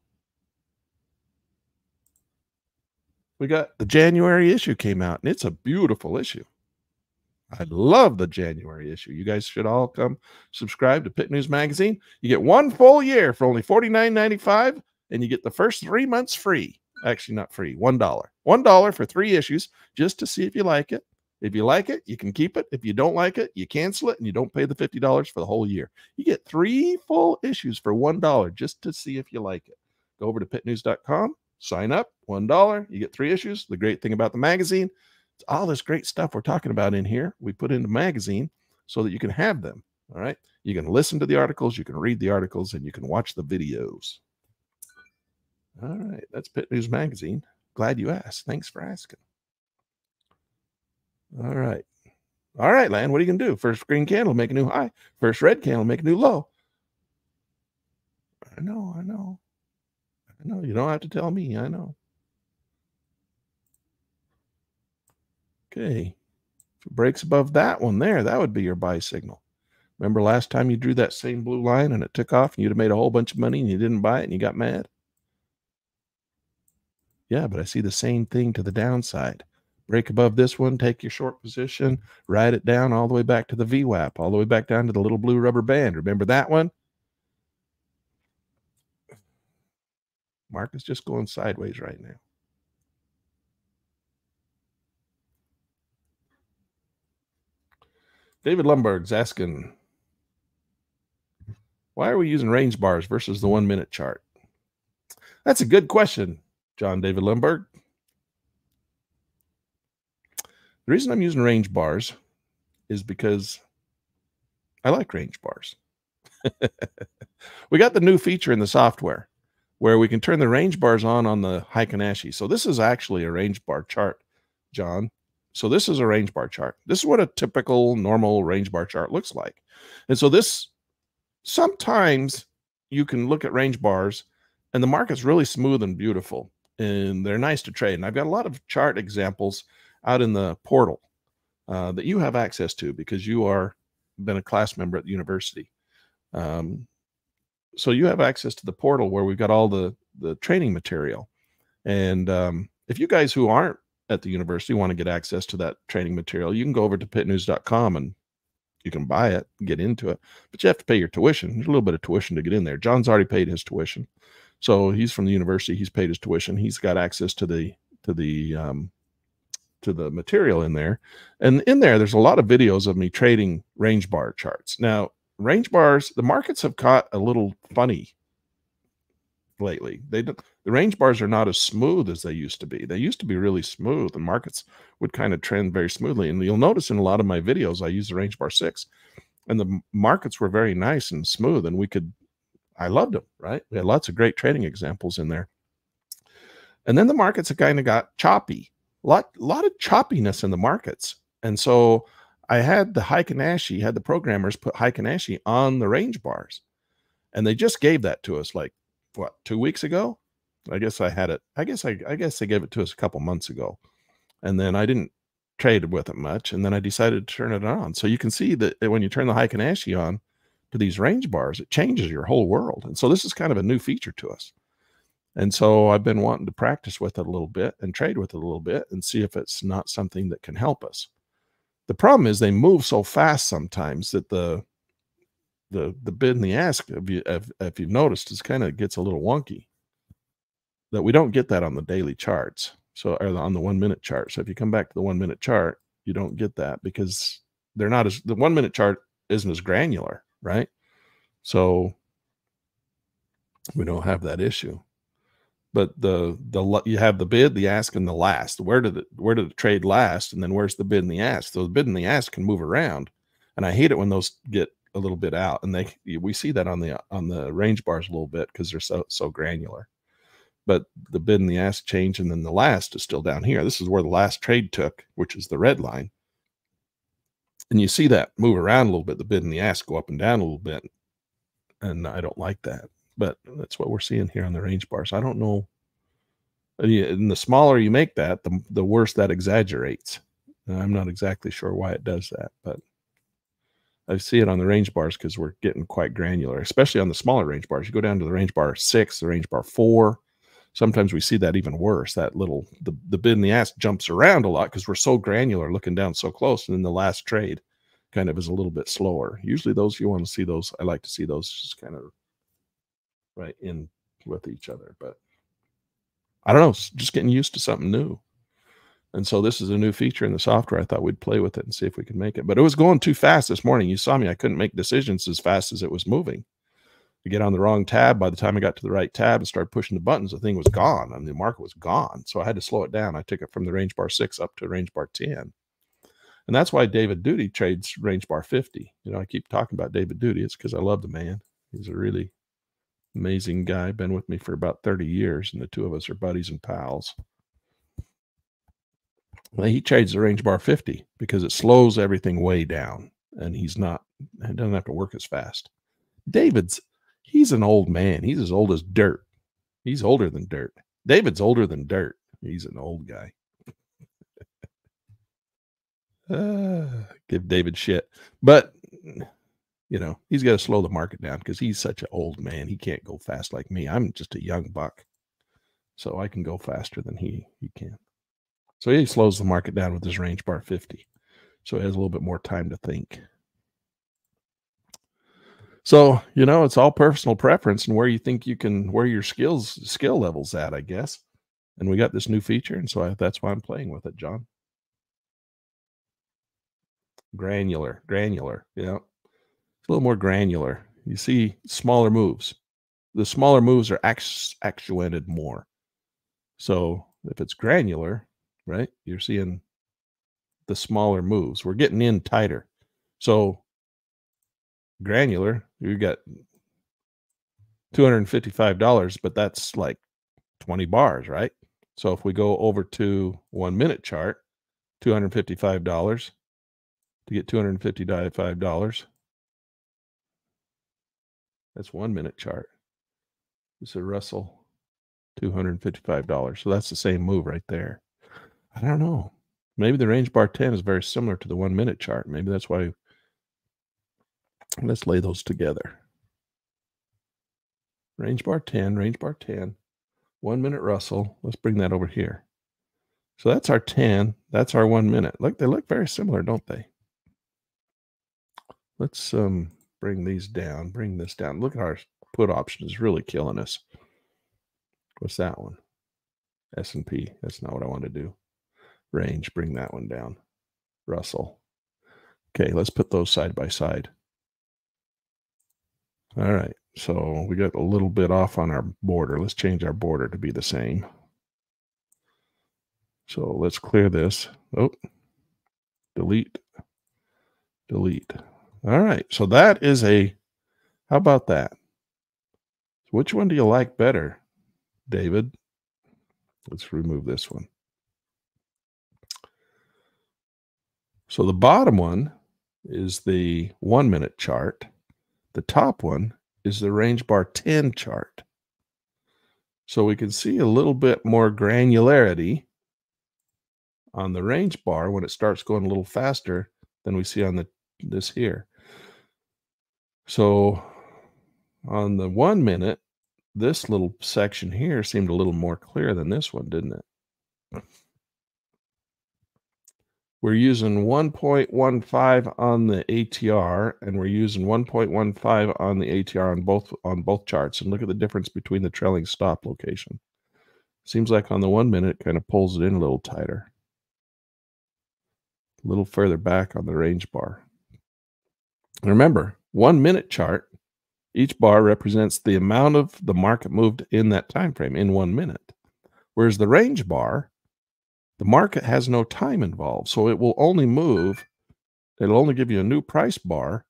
We got the January issue came out, and it's a beautiful issue. I love the January issue. You guys should all come subscribe to Pit News Magazine. You get one full year for only $49.95, and you get the first 3 months free. Actually, not free, $1. $1 for 3 issues just to see if you like it. If you like it, you can keep it. If you don't like it, you cancel it, and you don't pay the $50 for the whole year. You get 3 full issues for $1 just to see if you like it. Go over to pitnews.com, sign up, $1. You get 3 issues. The great thing about the magazine, it's all this great stuff we're talking about in here, we put into magazine so that you can have them. All right. You can listen to the articles, you can read the articles, and you can watch the videos. All right. That's Pit News Magazine. Glad you asked. Thanks for asking. All right. All right, Lan, what are you going to do? First green candle, make a new high. First red candle, make a new low. I know, I know. I know. You don't have to tell me. I know. Okay. If it breaks above that one there, that would be your buy signal. Remember last time you drew that same blue line and it took off and you'd have made a whole bunch of money and you didn't buy it and you got mad? Yeah, but I see the same thing to the downside. Break above this one, take your short position, ride it down all the way back to the VWAP, all the way back down to the little blue rubber band. Remember that one? Market's just going sideways right now. David Lombard's asking, why are we using range bars versus the 1 minute chart? That's a good question, John David Lombard. The reason I'm using range bars is because I like range bars. We got the new feature in the software where we can turn the range bars on the Heiken Ashi. So this is actually a range bar chart, John. So this is a range bar chart. This is what a typical normal range bar chart looks like. And so this, sometimes you can look at range bars and the market's really smooth and beautiful and they're nice to trade. And I've got a lot of chart examples out in the portal that you have access to because you are been a class member at the university. So you have access to the portal where we've got all the training material. And if you guys who aren't at the university want to get access to that training material, you can go over to pitnews.com and you can buy it, get into it, but you have to pay your tuition. There's a little bit of tuition to get in there. John's already paid his tuition. So he's from the university. He's paid his tuition. He's got access to the material in there. And in there, there's a lot of videos of me trading range bar charts. Now, range bars, the markets have caught a little funny lately. The range bars are not as smooth as they used to be. They used to be really smooth and markets would kind of trend very smoothly. And you'll notice in a lot of my videos, I use the range bar 6 and the markets were very nice and smooth and I loved them, right? We had lots of great trading examples in there. And then the markets have kind of got choppy, a lot of choppiness in the markets. And so I had the Heiken Ashi, had the programmers put Heiken Ashi on the range bars. And they just gave that to us like, what, 2 weeks ago? I guess I had it. I guess they gave it to us a couple months ago. And then I didn't trade with it much. And then I decided to turn it on. So you can see that when you turn the Heiken Ashi on to these range bars, it changes your whole world. And so this is kind of a new feature to us. And so I've been wanting to practice with it a little bit and trade with it a little bit and see if it's not something that can help us. The problem is they move so fast sometimes that the bid and the ask, if you've noticed, is kind of gets a little wonky. That we don't get that on the daily charts, so or on the 1 minute chart. So if you come back to the 1 minute chart, you don't get that because they're not as the 1 minute chart isn't as granular, right? So we don't have that issue. But the you have the bid, the ask, and the last. Where did the trade last, and then where's the bid and the ask? So the bid and the ask can move around, and I hate it when those get a little bit out, and we see that on the range bars a little bit because they're so granular. But the bid and the ask change, and then the last is still down here. This is where the last trade took, which is the red line, and you see that move around a little bit. The bid and the ask go up and down a little bit, and I don't like that. But that's what we're seeing here on the range bars. I don't know. And the smaller you make that, the worse that exaggerates. And I'm not exactly sure why it does that, but I see it on the range bars because we're getting quite granular, especially on the smaller range bars. You go down to the range bar 6, the range bar 4, Sometimes we see that even worse, that little, the bid in the ass jumps around a lot because we're so granular looking down so close, and then the last trade kind of is a little bit slower. Usually those, you want to see those, I like to see those just kind of right in with each other. But I don't know, just getting used to something new. And so this is a new feature in the software. I thought we'd play with it and see if we could make it. But it was going too fast this morning. You saw me. I couldn't make decisions as fast as it was moving. I get on the wrong tab. By the time I got to the right tab and started pushing the buttons, the thing was gone. I mean, the market was gone. So I had to slow it down. I took it from the range bar 6 up to range bar 10. And that's why David Duty trades range bar 50. You know, I keep talking about David Duty. It's because I love the man. He's a really amazing guy. Been with me for about 30 years. And the two of us are buddies and pals. Well, he trades the range bar 50 because it slows everything way down, and he doesn't have to work as fast. He's an old man. He's as old as dirt. He's older than dirt. David's older than dirt. He's an old guy. Give David shit. But, you know, he's got to slow the market down because he's such an old man. He can't go fast like me. I'm just a young buck, so I can go faster than he can. So he slows the market down with his range bar 50. So it has a little bit more time to think. So, you know, it's all personal preference and where you think you can, where your skill level's at, I guess. And we got this new feature, and so that's why I'm playing with it, John. Granular, you know. It's a little more granular. You see smaller moves. The smaller moves are actuated more. So if it's granular, right, you're seeing the smaller moves. We're getting in tighter. So granular, you got $255, but that's like 20 bars, right? So if we go over to 1 minute chart, $255 to get $255. That's 1 minute chart. This is a Russell, $255. So that's the same move right there. I don't know. Maybe the range bar 10 is very similar to the 1 minute chart. Maybe that's why. Let's lay those together. Range bar 10, 1 minute Russell. Let's bring that over here. So that's our 10. That's our 1 minute. Look, they look very similar, don't they? Let's bring these down. Bring this down. Look at our put option is really killing us. What's that one? S&P. That's not what I want to do. Range, bring that one down. Russell. Okay, let's put those side by side. All right, so we got a little bit off on our border. Let's change our border to be the same. So let's clear this. Oh, delete. All right, so that is a, how about that? Which one do you like better, David? Let's remove this one. So the bottom one is the 1 minute chart. The top one is the range bar 10 chart. So we can see a little bit more granularity on the range bar when it starts going a little faster than we see on this here. So on the 1 minute, this little section here seemed a little more clear than this one, didn't it? We're using 1.15 on the ATR, and we're using 1.15 on the ATR on both charts. And look at the difference between the trailing stop location. Seems like on the 1 minute, it kind of pulls it in a little tighter. A little further back on the range bar. And remember, 1 minute chart, each bar represents the amount of the market moved in that time frame in 1 minute. Whereas the range bar, the market has no time involved. So it will only move, it'll only give you a new price bar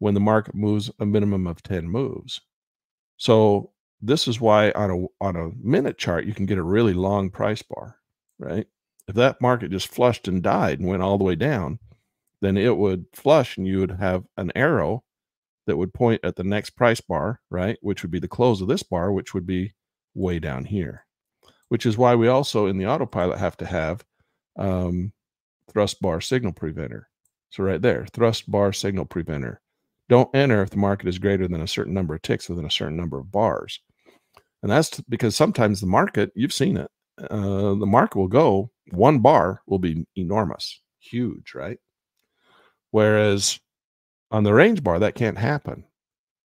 when the market moves a minimum of 10 moves. So this is why on a minute chart, you can get a really long price bar, right? If that market just flushed and died and went all the way down, then it would flush and you would have an arrow that would point at the next price bar, right? Which would be the close of this bar, which would be way down here, which is why we also in the autopilot have to have thrust bar signal preventer. So right there, thrust bar signal preventer. Don't enter if the market is greater than a certain number of ticks within a certain number of bars. And that's because sometimes the market, you've seen it, the market will go, one bar will be enormous, huge, right? Whereas on the range bar, that can't happen.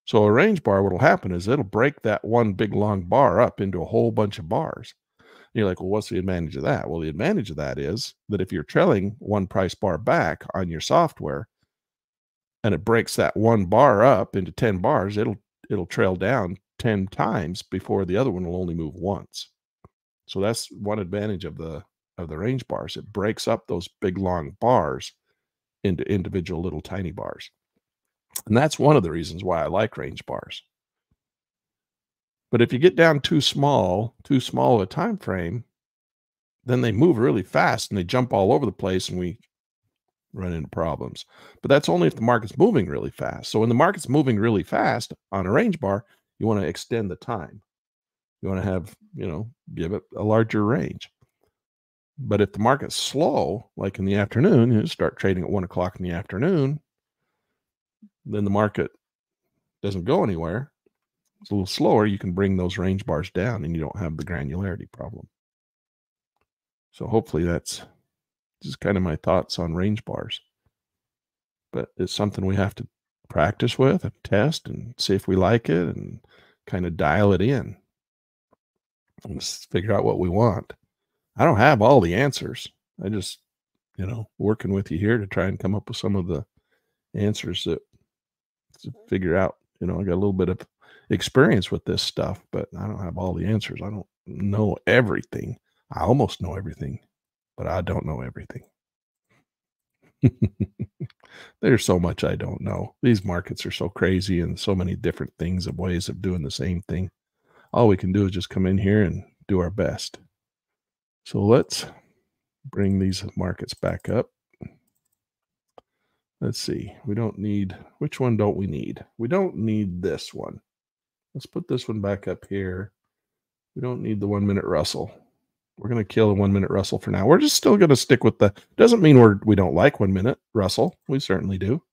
So a range bar, what will happen is it'll break that one big long bar up into a whole bunch of bars. And you're like, well, what's the advantage of that? Well, the advantage of that is that if you're trailing one price bar back on your software and it breaks that one bar up into 10 bars, it'll trail down 10 times before the other one will only move once. So that's one advantage of the range bars. It breaks up those big long bars into individual little tiny bars. And that's one of the reasons why I like range bars. But if you get down too small of a time frame, then they move really fast and they jump all over the place and we run into problems. But that's only if the market's moving really fast. So when the market's moving really fast on a range bar, you want to extend the time. You want to have, you know, give it a larger range. But if the market's slow, like in the afternoon, you start trading at 1 o'clock in the afternoon, then the market doesn't go anywhere. It's a little slower. You can bring those range bars down and you don't have the granularity problem. So hopefully that's just kind of my thoughts on range bars. But it's something we have to practice with and test and see if we like it and kind of dial it in. Let's figure out what we want. I don't have all the answers. I just, you know, working with you here to try and come up with some of the answers that to figure out. You know, I got a little bit of experience with this stuff, but I don't have all the answers. I don't know everything. I almost know everything, but I don't know everything. There's so much I don't know. These markets are so crazy and so many different things of ways of doing the same thing. All we can do is just come in here and do our best. So let's bring these markets back up. Let's see. We don't need, which one don't we need? We don't need this one. Let's put this one back up here. We don't need the 1 minute Russell. We're going to kill the 1 minute Russell for now. We're just still going to stick with the, doesn't mean we don't like 1 minute Russell. We certainly do.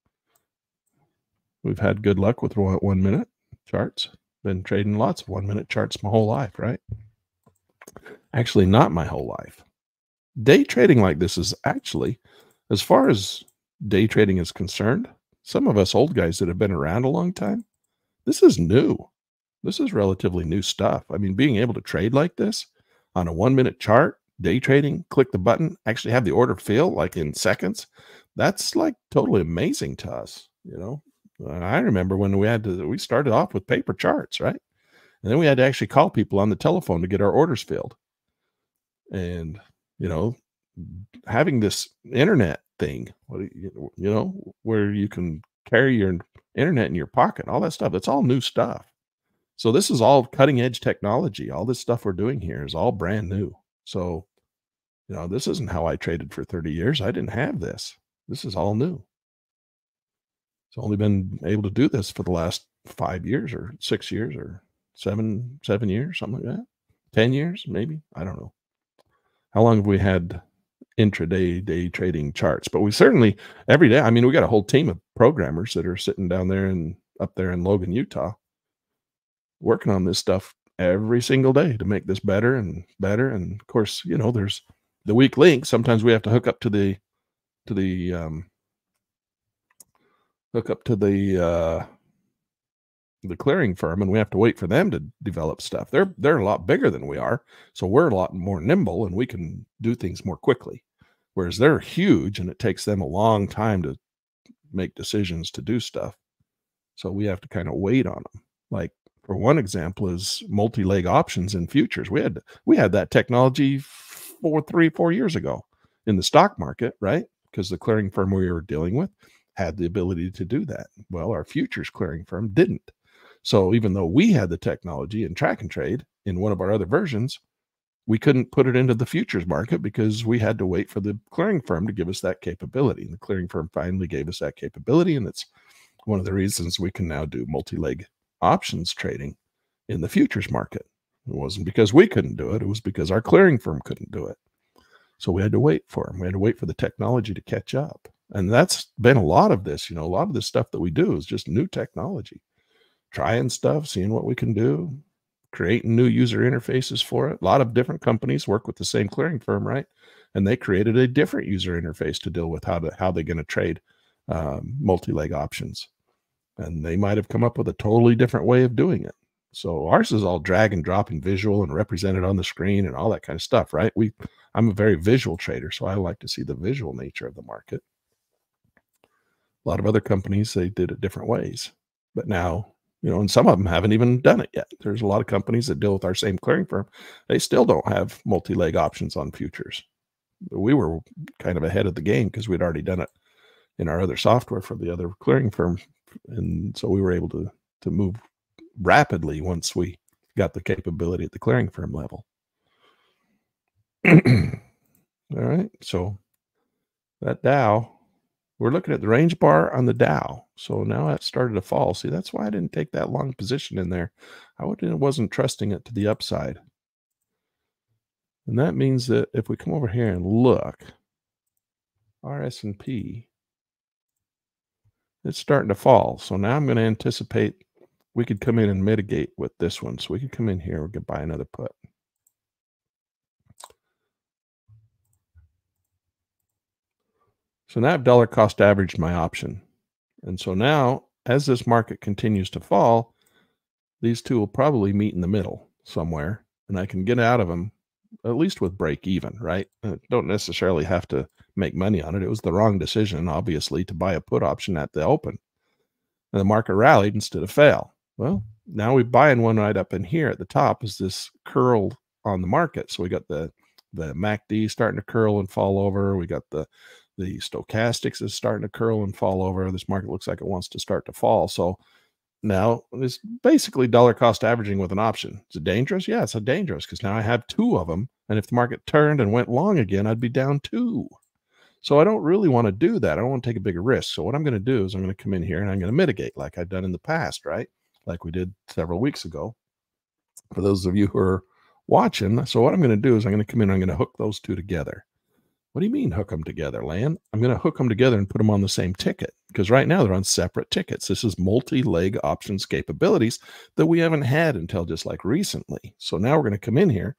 We've had good luck with 1 minute charts. Been trading lots of 1 minute charts my whole life, right? Actually, not my whole life. Day trading like this is actually, as far as day trading is concerned, some of us old guys that have been around a long time, this is new. This is relatively new stuff. I mean, being able to trade like this on a 1 minute chart, day trading, click the button, actually have the order fill like in seconds, that's like totally amazing to us. You know, I remember when we started off with paper charts, right? And then we had to actually call people on the telephone to get our orders filled. And, you know, having this internet thing, you know, where you can carry your internet in your pocket, all that stuff, that's all new stuff. So this is all cutting edge technology. All this stuff we're doing here is all brand new. So, you know, this isn't how I traded for 30 years. I didn't have this. This is all new. It's only been able to do this for the last 5 years or 6 years or seven years, something like that. 10 years, maybe. I don't know. How long have we had intraday day trading charts? But we certainly every day, I mean, we got a whole team of programmers that are sitting down there and up there in Logan, Utah, working on this stuff every single day to make this better and better. And of course, you know, there's the weak link. Sometimes we have to hook up to the clearing firm, and we have to wait for them to develop stuff. They're a lot bigger than we are, so we're a lot more nimble and we can do things more quickly, whereas they're huge and it takes them a long time to make decisions to do stuff. So we have to kind of wait on them. Like for one example is multi-leg options in futures. We had that technology three, four years ago in the stock market, right? Because the clearing firm we were dealing with had the ability to do that. Well, our futures clearing firm didn't. So even though we had the technology in TrackNTrade in one of our other versions, we couldn't put it into the futures market because we had to wait for the clearing firm to give us that capability. And the clearing firm finally gave us that capability. And it's one of the reasons we can now do multi-leg options trading in the futures market. It wasn't because we couldn't do it. It was because our clearing firm couldn't do it. So we had to wait for them. We had to wait for the technology to catch up. And that's been a lot of this. You know, a lot of this stuff that we do is just new technology. Trying stuff, seeing what we can do, creating new user interfaces for it. A lot of different companies work with the same clearing firm, right? And they created a different user interface to deal with how they're going to trade multi-leg options. And they might have come up with a totally different way of doing it. So ours is all drag and drop and visual and represented on the screen and all that kind of stuff, right? I'm a very visual trader, so I like to see the visual nature of the market. A lot of other companies, they did it different ways. But now, you know, and some of them haven't even done it yet. There's a lot of companies that deal with our same clearing firm. They still don't have multi-leg options on futures. We were kind of ahead of the game because we'd already done it in our other software for the other clearing firm. And so we were able to move rapidly once we got the capability at the clearing firm level. All right. So that Dow, we're looking at the range bar on the Dow. So now I've started to fall. See, that's why I didn't take that long position in there. I wasn't trusting it to the upside. And that means that if we come over here and look, our S&P, it's starting to fall. So now I'm going to anticipate we could come in and mitigate with this one. So we could come in here, we could buy another put. So now I've dollar cost averaged my option. And so now, as this market continues to fall, these two will probably meet in the middle somewhere. And I can get out of them, at least with break even, right? I don't necessarily have to make money on it. It was the wrong decision, obviously, to buy a put option at the open. And the market rallied instead of fell. Well, now we're buying one right up in here at the top is this curl on the market. So we got the MACD starting to curl and fall over. We got the stochastics is starting to curl and fall over. This market looks like it wants to start to fall. So now it's basically dollar cost averaging with an option. Is it dangerous? Yeah, it's a dangerous because now I have two of them. And if the market turned and went long again, I'd be down two. So I don't really want to do that. I don't want to take a bigger risk. So what I'm going to do is I'm going to come in here and I'm going to mitigate like I've done in the past, right? Like we did several weeks ago. For those of you who are watching, so what I'm going to do is I'm going to come in and I'm going to hook those two together. What do you mean hook them together, Lan? I'm going to hook them together and put them on the same ticket because right now they're on separate tickets. This is multi-leg options capabilities that we haven't had until just like recently. So now we're going to come in here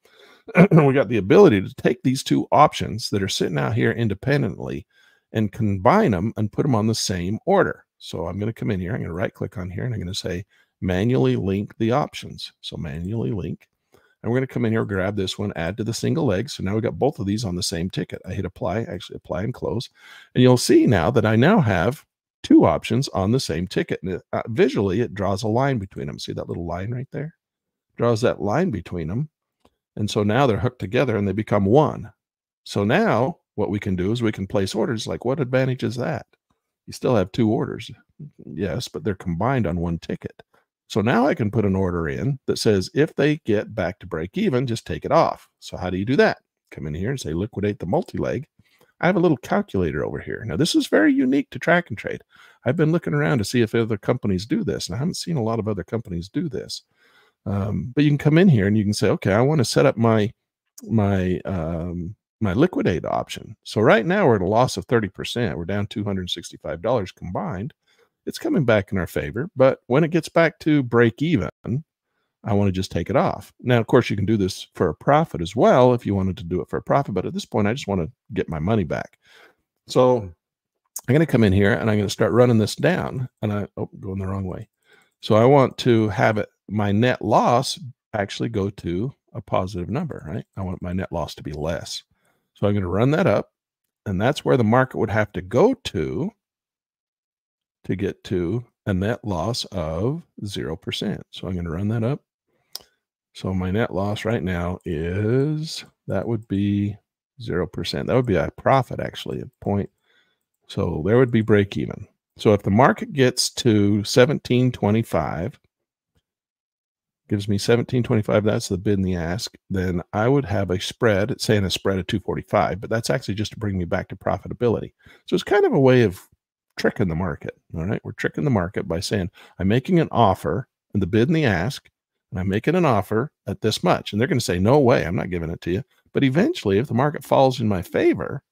and we got the ability to take these two options that are sitting out here independently and combine them and put them on the same order. So I'm going to come in here. I'm going to right click on here and I'm going to say manually link the options. So manually link. And we're going to come in here, grab this one, add to the single leg. So now we got both of these on the same ticket. I hit apply, actually apply and close. And you'll see now that I now have two options on the same ticket. And it, visually, it draws a line between them. See that little line right there? Draws that line between them. And so now they're hooked together and they become one. So now what we can do is we can place orders. Like what advantage is that? You still have two orders. Yes, but they're combined on one ticket. So now I can put an order in that says, if they get back to break even, just take it off. So how do you do that? Come in here and say, liquidate the multi-leg. I have a little calculator over here. Now, this is very unique to TrackNTrade. I've been looking around to see if other companies do this, and I haven't seen a lot of other companies do this. But you can come in here and you can say, okay, I want to set up my liquidate option. So right now we're at a loss of 30%. We're down $265 combined. It's coming back in our favor, but when it gets back to break even, I want to just take it off. Now, of course, you can do this for a profit as well if you wanted to do it for a profit, but at this point, I just want to get my money back. So I'm going to come in here and I'm going to start running this down and going the wrong way. So I want to have it, my net loss actually go to a positive number, right? I want my net loss to be less. So I'm going to run that up and that's where the market would have to go to get to a net loss of 0%. So I'm going to run that up. So my net loss right now is, that would be 0%. That would be a profit actually at point. So there would be break even. So if the market gets to 1725, gives me 1725, that's the bid and the ask, then I would have a spread, it's saying a spread of 245, but that's actually just to bring me back to profitability. So it's kind of a way of tricking the market. All right, we're tricking the market by saying I'm making an offer and the bid and the ask, and I'm making an offer at this much, and they're going to say no way, I'm not giving it to you. But eventually, if the market falls in my favor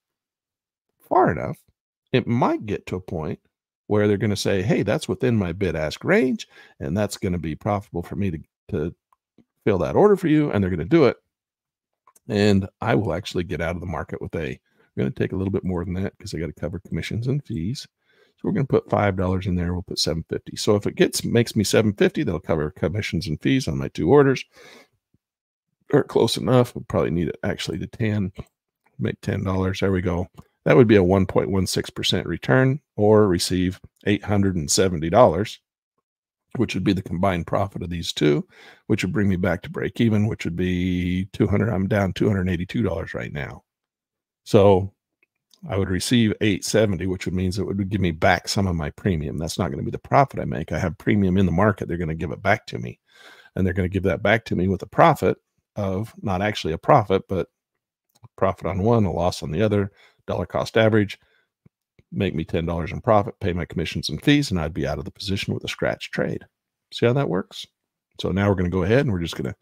far enough, it might get to a point where they're going to say, hey, that's within my bid ask range, and that's going to be profitable for me to fill that order for you, and they're going to do it. And I will actually get out of the market with a, we're going to take a little bit more than that because I got to cover commissions and fees. So we're going to put $5 in there. We'll put $7.50. So if it makes me $7.50, that'll cover commissions and fees on my two orders. Or close enough. We'll probably need it actually to 10, make $10. There we go. That would be a 1.16% return, or receive $870, which would be the combined profit of these two, which would bring me back to break even, which would be 200. I'm down $282 right now. So I would receive $870, which would mean it would give me back some of my premium. That's not going to be the profit I make. I have premium in the market. They're going to give it back to me, and they're going to give that back to me with a profit of, not actually a profit, but profit on one, a loss on the other, dollar cost average, make me $10 in profit, pay my commissions and fees, and I'd be out of the position with a scratch trade. See how that works? So now we're going to go ahead and we're just going to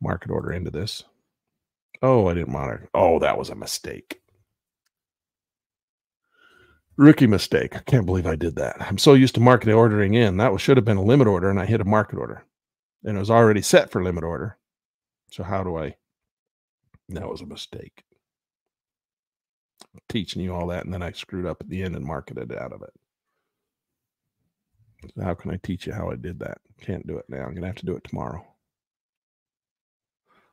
market order into this. Oh, I didn't monitor. Oh, that was a mistake. Rookie mistake. I can't believe I did that. I'm so used to market ordering in. That should have been a limit order, and I hit a market order. And it was already set for limit order. So how do I, that was a mistake. I'm teaching you all that, and then I screwed up at the end and marketed out of it. So how can I teach you how I did that? Can't do it now. I'm going to have to do it tomorrow.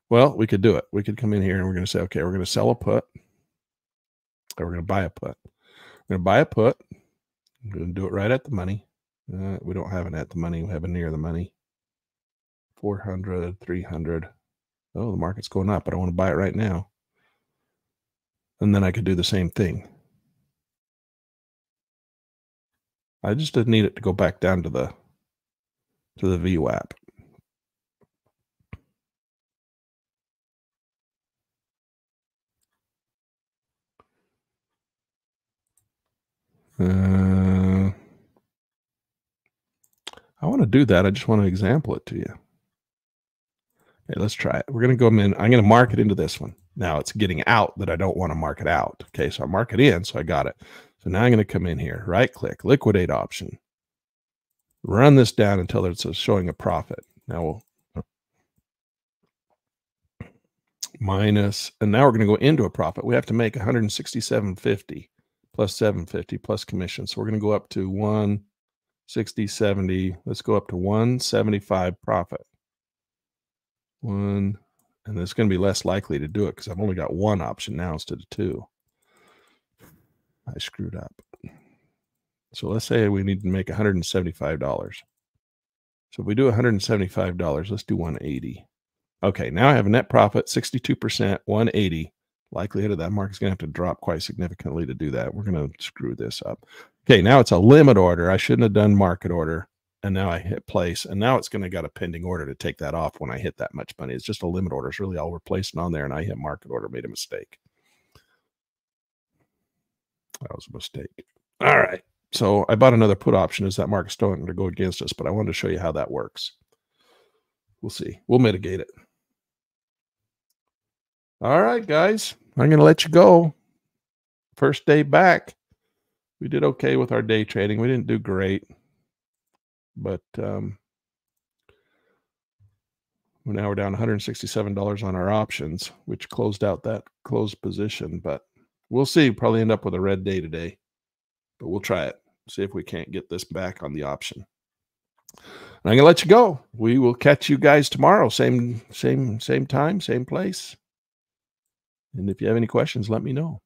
Well, we could do it. We could come in here and we're going to say, okay, we're going to sell a put, or we're going to buy a put. We're going to buy a put. We're going to do it right at the money. We don't have an at the money. We have a near the money. 400, 300. Oh, the market's going up, but I want to buy it right now. And then I could do the same thing. I just didn't need it to go back down to the VWAP. I want to do that. I just want to example it to you. Okay, let's try it. We're going to go in. I'm going to market into this one. Now it's getting out that I don't want to market out. Okay, so I market in, so I got it. So now I'm going to come in here, right-click, liquidate option. Run this down until it's showing a profit. Now we'll minus, and now we're going to go into a profit. We have to make $167.50 plus $7.50 plus commission. So we're going to go up to 160, 70. Let's go up to 175 profit. One, and it's going to be less likely to do it because I've only got one option now instead of two. I screwed up. So let's say we need to make $175. So if we do $175, let's do 180. Okay, now I have a net profit, 62%, 180. Likelihood of that market's going to have to drop quite significantly to do that. We're going to screw this up. Okay, now it's a limit order. I shouldn't have done market order. And now I hit place, and now it's going to got a pending order to take that off when I hit that much money. It's just a limit order. It's really all we're placing on there, and I hit market order, made a mistake. That was a mistake. All right. So I bought another put option as that market's going to go against us, but I wanted to show you how that works. We'll see. We'll mitigate it. All right, guys. I'm going to let you go. First day back. We did okay with our day trading. We didn't do great. But now we're down $167 on our options, which closed out that closed position. But we'll see. We'll probably end up with a red day today. But we'll try it. See if we can't get this back on the option. And I'm going to let you go. We will catch you guys tomorrow. Same time, same place. And if you have any questions, let me know.